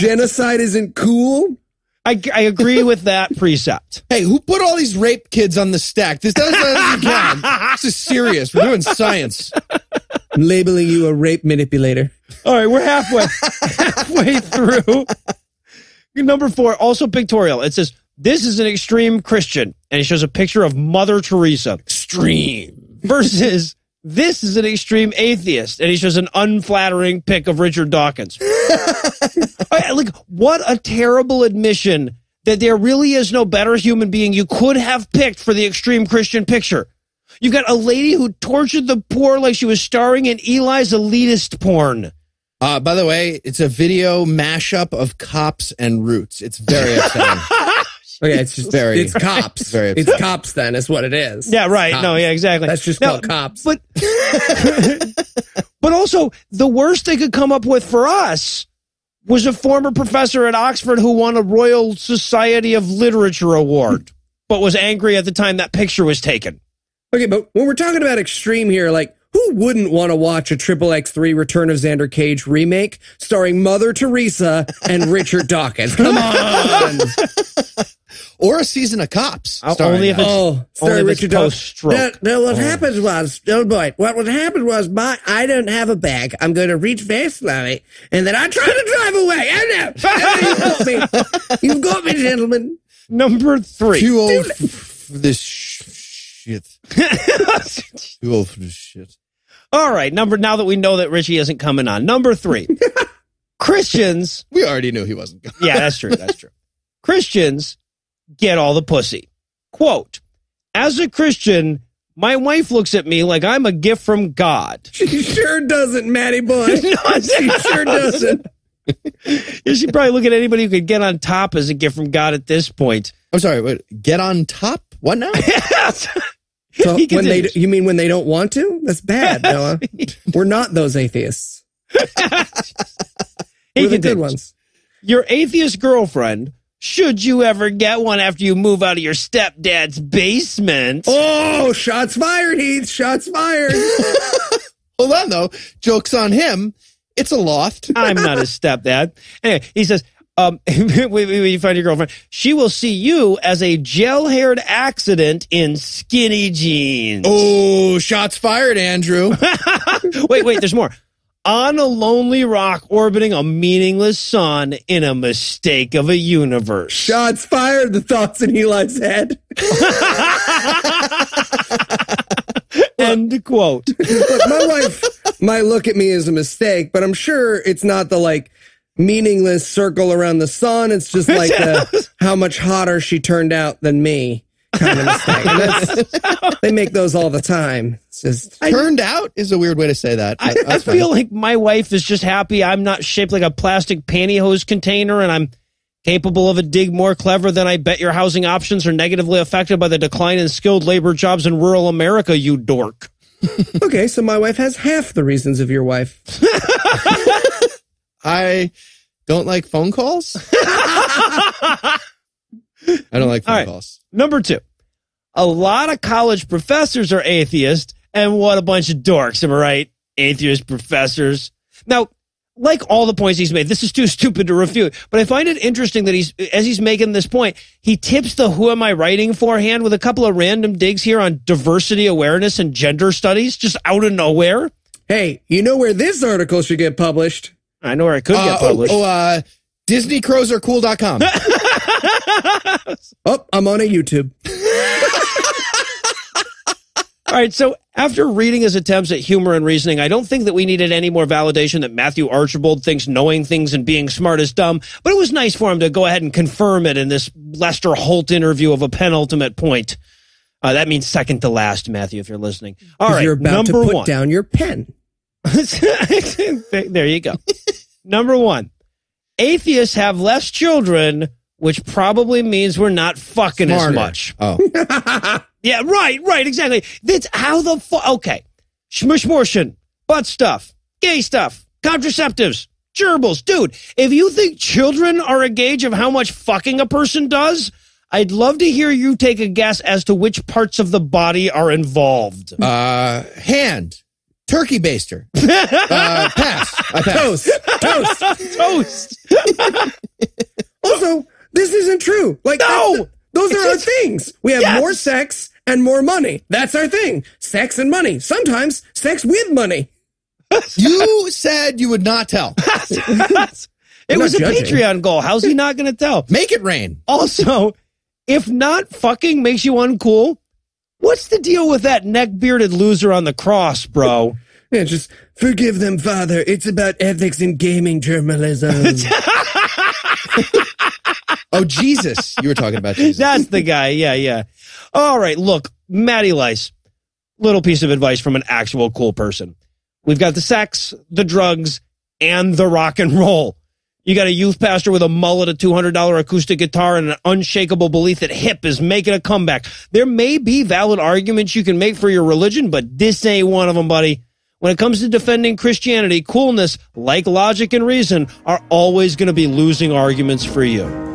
Genocide isn't cool. I agree with that precept. Hey, who put all these rape kids on the stack? This doesn't count. This is serious. We're doing science. I'm labeling you a rape manipulator. All right, we're halfway through. Number 4, also pictorial. It says, this is an extreme Christian. And it shows a picture of Mother Teresa. Extreme. Versus... this is an extreme atheist, and he shows an unflattering pic of Richard Dawkins. Like, what a terrible admission that there really is no better human being you could have picked for the extreme Christian picture. You've got a lady who tortured the poor like she was starring in Eli's elitist porn. By the way, it's a video mashup of Cops and Roots. It's very upsetting. Okay, it's just very... it's Cops. Very upsetting. It's Cops, then, is what it is. Yeah, right. Cops. No, yeah, exactly. That's just called Cops. But, but also, the worst they could come up with for us was a former professor at Oxford who won a Royal Society of Literature award, but was angry at the time that picture was taken. Okay, but when we're talking about extreme here, like, who wouldn't want to watch a XXX3 Return of Xander Cage remake starring Mother Teresa and Richard Dawkins? Come on! Or a season of Cops. Only if it's, Richard Dawkins. No, what happened was, oh boy, what happened was, I don't have a bag. I'm going to reach very slowly, and then I try to drive away. Oh no! You've got me. You've got me, gentlemen. Number 3. Too old for this shit. Too old for this shit. All right, now that we know that Richie isn't coming on. Number 3. Christians. We already knew he wasn't coming. Yeah, that's true. That's true. Christians get all the pussy. Quote, as a Christian, my wife looks at me like I'm a gift from God. She sure doesn't, Matty Boy. No, she sure doesn't. You should probably look at anybody who could get on top as a gift from God at this point. I'm sorry, wait, get on top? What now? So when they, you mean when they don't want to? That's bad, Noah. We're not those atheists. We're the good ones. Your atheist girlfriend, should you ever get one after you move out of your stepdad's basement. Oh, shots fired, Heath. Shots fired. Hold on, though. Joke's on him. It's a loft. I'm not his stepdad. Anyway, he says, when you find your girlfriend, she will see you as a gel-haired accident in skinny jeans. Oh, shots fired, Andrew. Wait, there's more. On a lonely rock orbiting a meaningless sun in a mistake of a universe. Shots fired, the thoughts in Eli's head. End quote. Look, my wife might look at me as a mistake, but I'm sure it's not the, like, meaningless circle around the sun. It's just like how much hotter she turned out than me. common mistake. They make those all the time. It's just, turned out is a weird way to say that. I feel like my wife is just happy I'm not shaped like a plastic pantyhose container and I'm capable of a dig more clever than I bet your housing options are negatively affected by the decline in skilled labor jobs in rural America, you dork. Okay, so my wife has half the reasons of your wife. I don't like phone calls. I don't like phone calls. Number two, a lot of college professors are atheists, and what a bunch of dorks, am I right? Atheist professors. Now, like all the points he's made, this is too stupid to refute, but I find it interesting that as he's making this point, he tips the who am I writing forehand with a couple of random digs here on diversity awareness and gender studies, just out of nowhere. Hey, you know where this article should get published? I know where it could get published. DisneyCrows are cool.com. Oh, I'm on a YouTube. All right, so after reading his attempts at humor and reasoning, I don't think that we needed any more validation that Matthew Archbold thinks knowing things and being smart is dumb, but it was nice for him to go ahead and confirm it in this Lester Holt interview of a penultimate point. That means second to last, Matthew, if you're listening. All right, you're about to put down your pen. There you go. Number one, atheists have less children, which probably means we're not fucking smarter as much. Oh. Yeah, right, exactly. That's how the fuck. Okay. Schmushmortion, butt stuff, gay stuff, contraceptives, gerbils. Dude, if you think children are a gauge of how much fucking a person does, I'd love to hear you take a guess as to which parts of the body are involved. Hand. Turkey baster. Pass. I pass. Toast. Also, this isn't true. Like, no! Those are our things. We have more sex and more money. That's our thing. Sex and money. Sometimes sex with money. You said you would not tell. It was a Patreon goal. How's he not going to tell? Make it rain. Also, if not fucking makes you uncool, what's the deal with that neck-bearded loser on the cross, bro? Yeah, just forgive them, Father. It's about ethics and gaming journalism. Oh, Jesus. You were talking about Jesus. That's the guy. Yeah. All right. Look, Matty Lice, little piece of advice from an actual cool person. We've got the sex, the drugs, and the rock and roll. You got a youth pastor with a mullet, a $200 acoustic guitar, and an unshakable belief that hip is making a comeback. There may be valid arguments you can make for your religion, but this ain't one of them, buddy. When it comes to defending Christianity, coolness, like logic and reason, are always going to be losing arguments for you.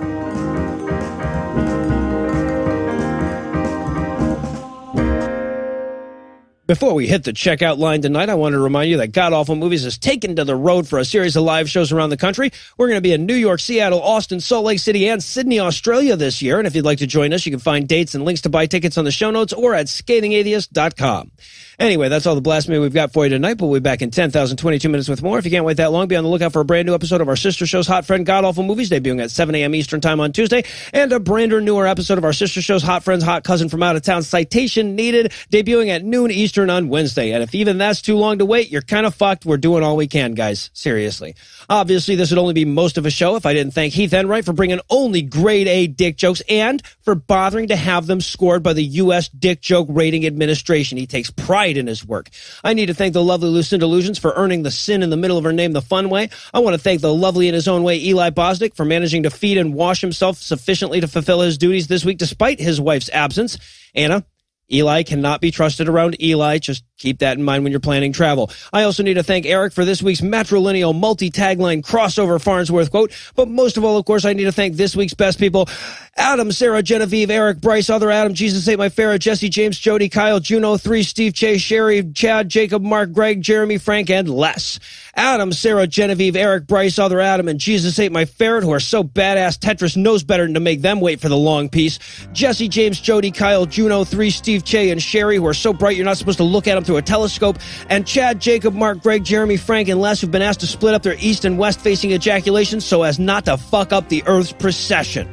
Before we hit the checkout line tonight, I want to remind you that God Awful Movies is taken to the road for a series of live shows around the country. We're going to be in New York, Seattle, Austin, Salt Lake City, and Sydney, Australia this year. And if you'd like to join us, you can find dates and links to buy tickets on the show notes or at scathingatheist.com. Anyway, that's all the blasphemy we've got for you tonight, but we'll be back in 10,022 minutes with more. If you can't wait that long, be on the lookout for a brand new episode of our sister show's Hot Friend God Awful Movies, debuting at 7 a.m. Eastern Time on Tuesday, and a brand newer episode of our sister show's Hot Friend's Hot Cousin from Out of Town, Citation Needed, debuting at noon Eastern on Wednesday. And if even that's too long to wait, you're kind of fucked. We're doing all we can, guys. Seriously. Obviously, this would only be most of a show if I didn't thank Heath Enright for bringing only grade A dick jokes and for bothering to have them scored by the U.S. Dick Joke Rating Administration. He takes pride in his work. I need to thank the lovely Lucinda Lugeons for earning the sin in the middle of her name the fun way. I want to thank the lovely in his own way Eli Bosnick for managing to feed and wash himself sufficiently to fulfill his duties this week despite his wife's absence. Anna, Eli cannot be trusted around Eli. Just keep that in mind when you're planning travel. I also need to thank Eric for this week's matrilineal multi-tagline crossover Farnsworth quote. But most of all, of course, I need to thank this week's best people. Adam, Sarah, Genevieve, Eric, Bryce, Other Adam, Jesus Ate My Pharaoh, Jesse, James, Jody, Kyle, Juno, 3, Steve, Che, Sherry, Chad, Jacob, Mark, Greg, Jeremy, Frank, and Les. Adam, Sarah, Genevieve, Eric, Bryce, Other Adam, and Jesus Ate My Ferret, who are so badass Tetris knows better than to make them wait for the long piece. Jesse, James, Jody, Kyle, Juno, 3, Steve, Che, and Sherry, who are so bright you're not supposed to look at them through a telescope. And Chad, Jacob, Mark, Greg, Jeremy, Frank, and Les, who've been asked to split up their east and west facing ejaculations so as not to fuck up the Earth's precession.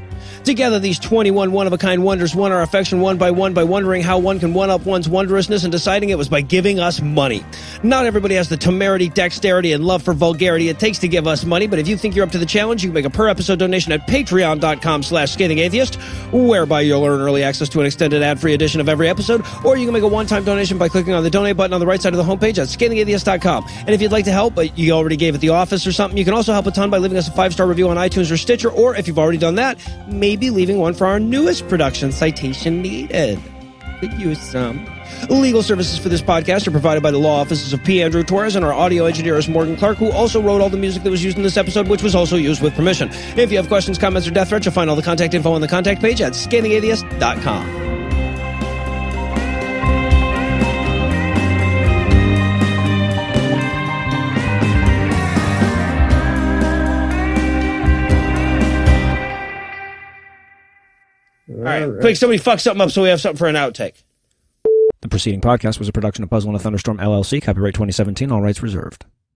Together, these 21 one-of-a-kind wonders won our affection one by one by wondering how one can one-up one's wondrousness and deciding it was by giving us money. Not everybody has the temerity, dexterity, and love for vulgarity it takes to give us money, but if you think you're up to the challenge, you can make a per-episode donation at patreon.com/scathingatheist, whereby you'll earn early access to an extended ad-free edition of every episode, or you can make a one-time donation by clicking on the donate button on the right side of the homepage at scathingatheist.com. And if you'd like to help, but you already gave at the office or something, you can also help a ton by leaving us a 5-star review on iTunes or Stitcher, or if you've already done that, maybe leaving one for our newest production, Citation Needed. Could use some. Legal services for this podcast are provided by the law offices of P. Andrew Torres, and our audio engineer is Morgan Clark, who also wrote all the music that was used in this episode, which was also used with permission. If you have questions, comments, or death threats, you'll find all the contact info on the contact page at scathingatheist.com. All right, quick, somebody fuck something up so we have something for an outtake. The preceding podcast was a production of Puzzle and a Thunderstorm, LLC, copyright 2017, all rights reserved.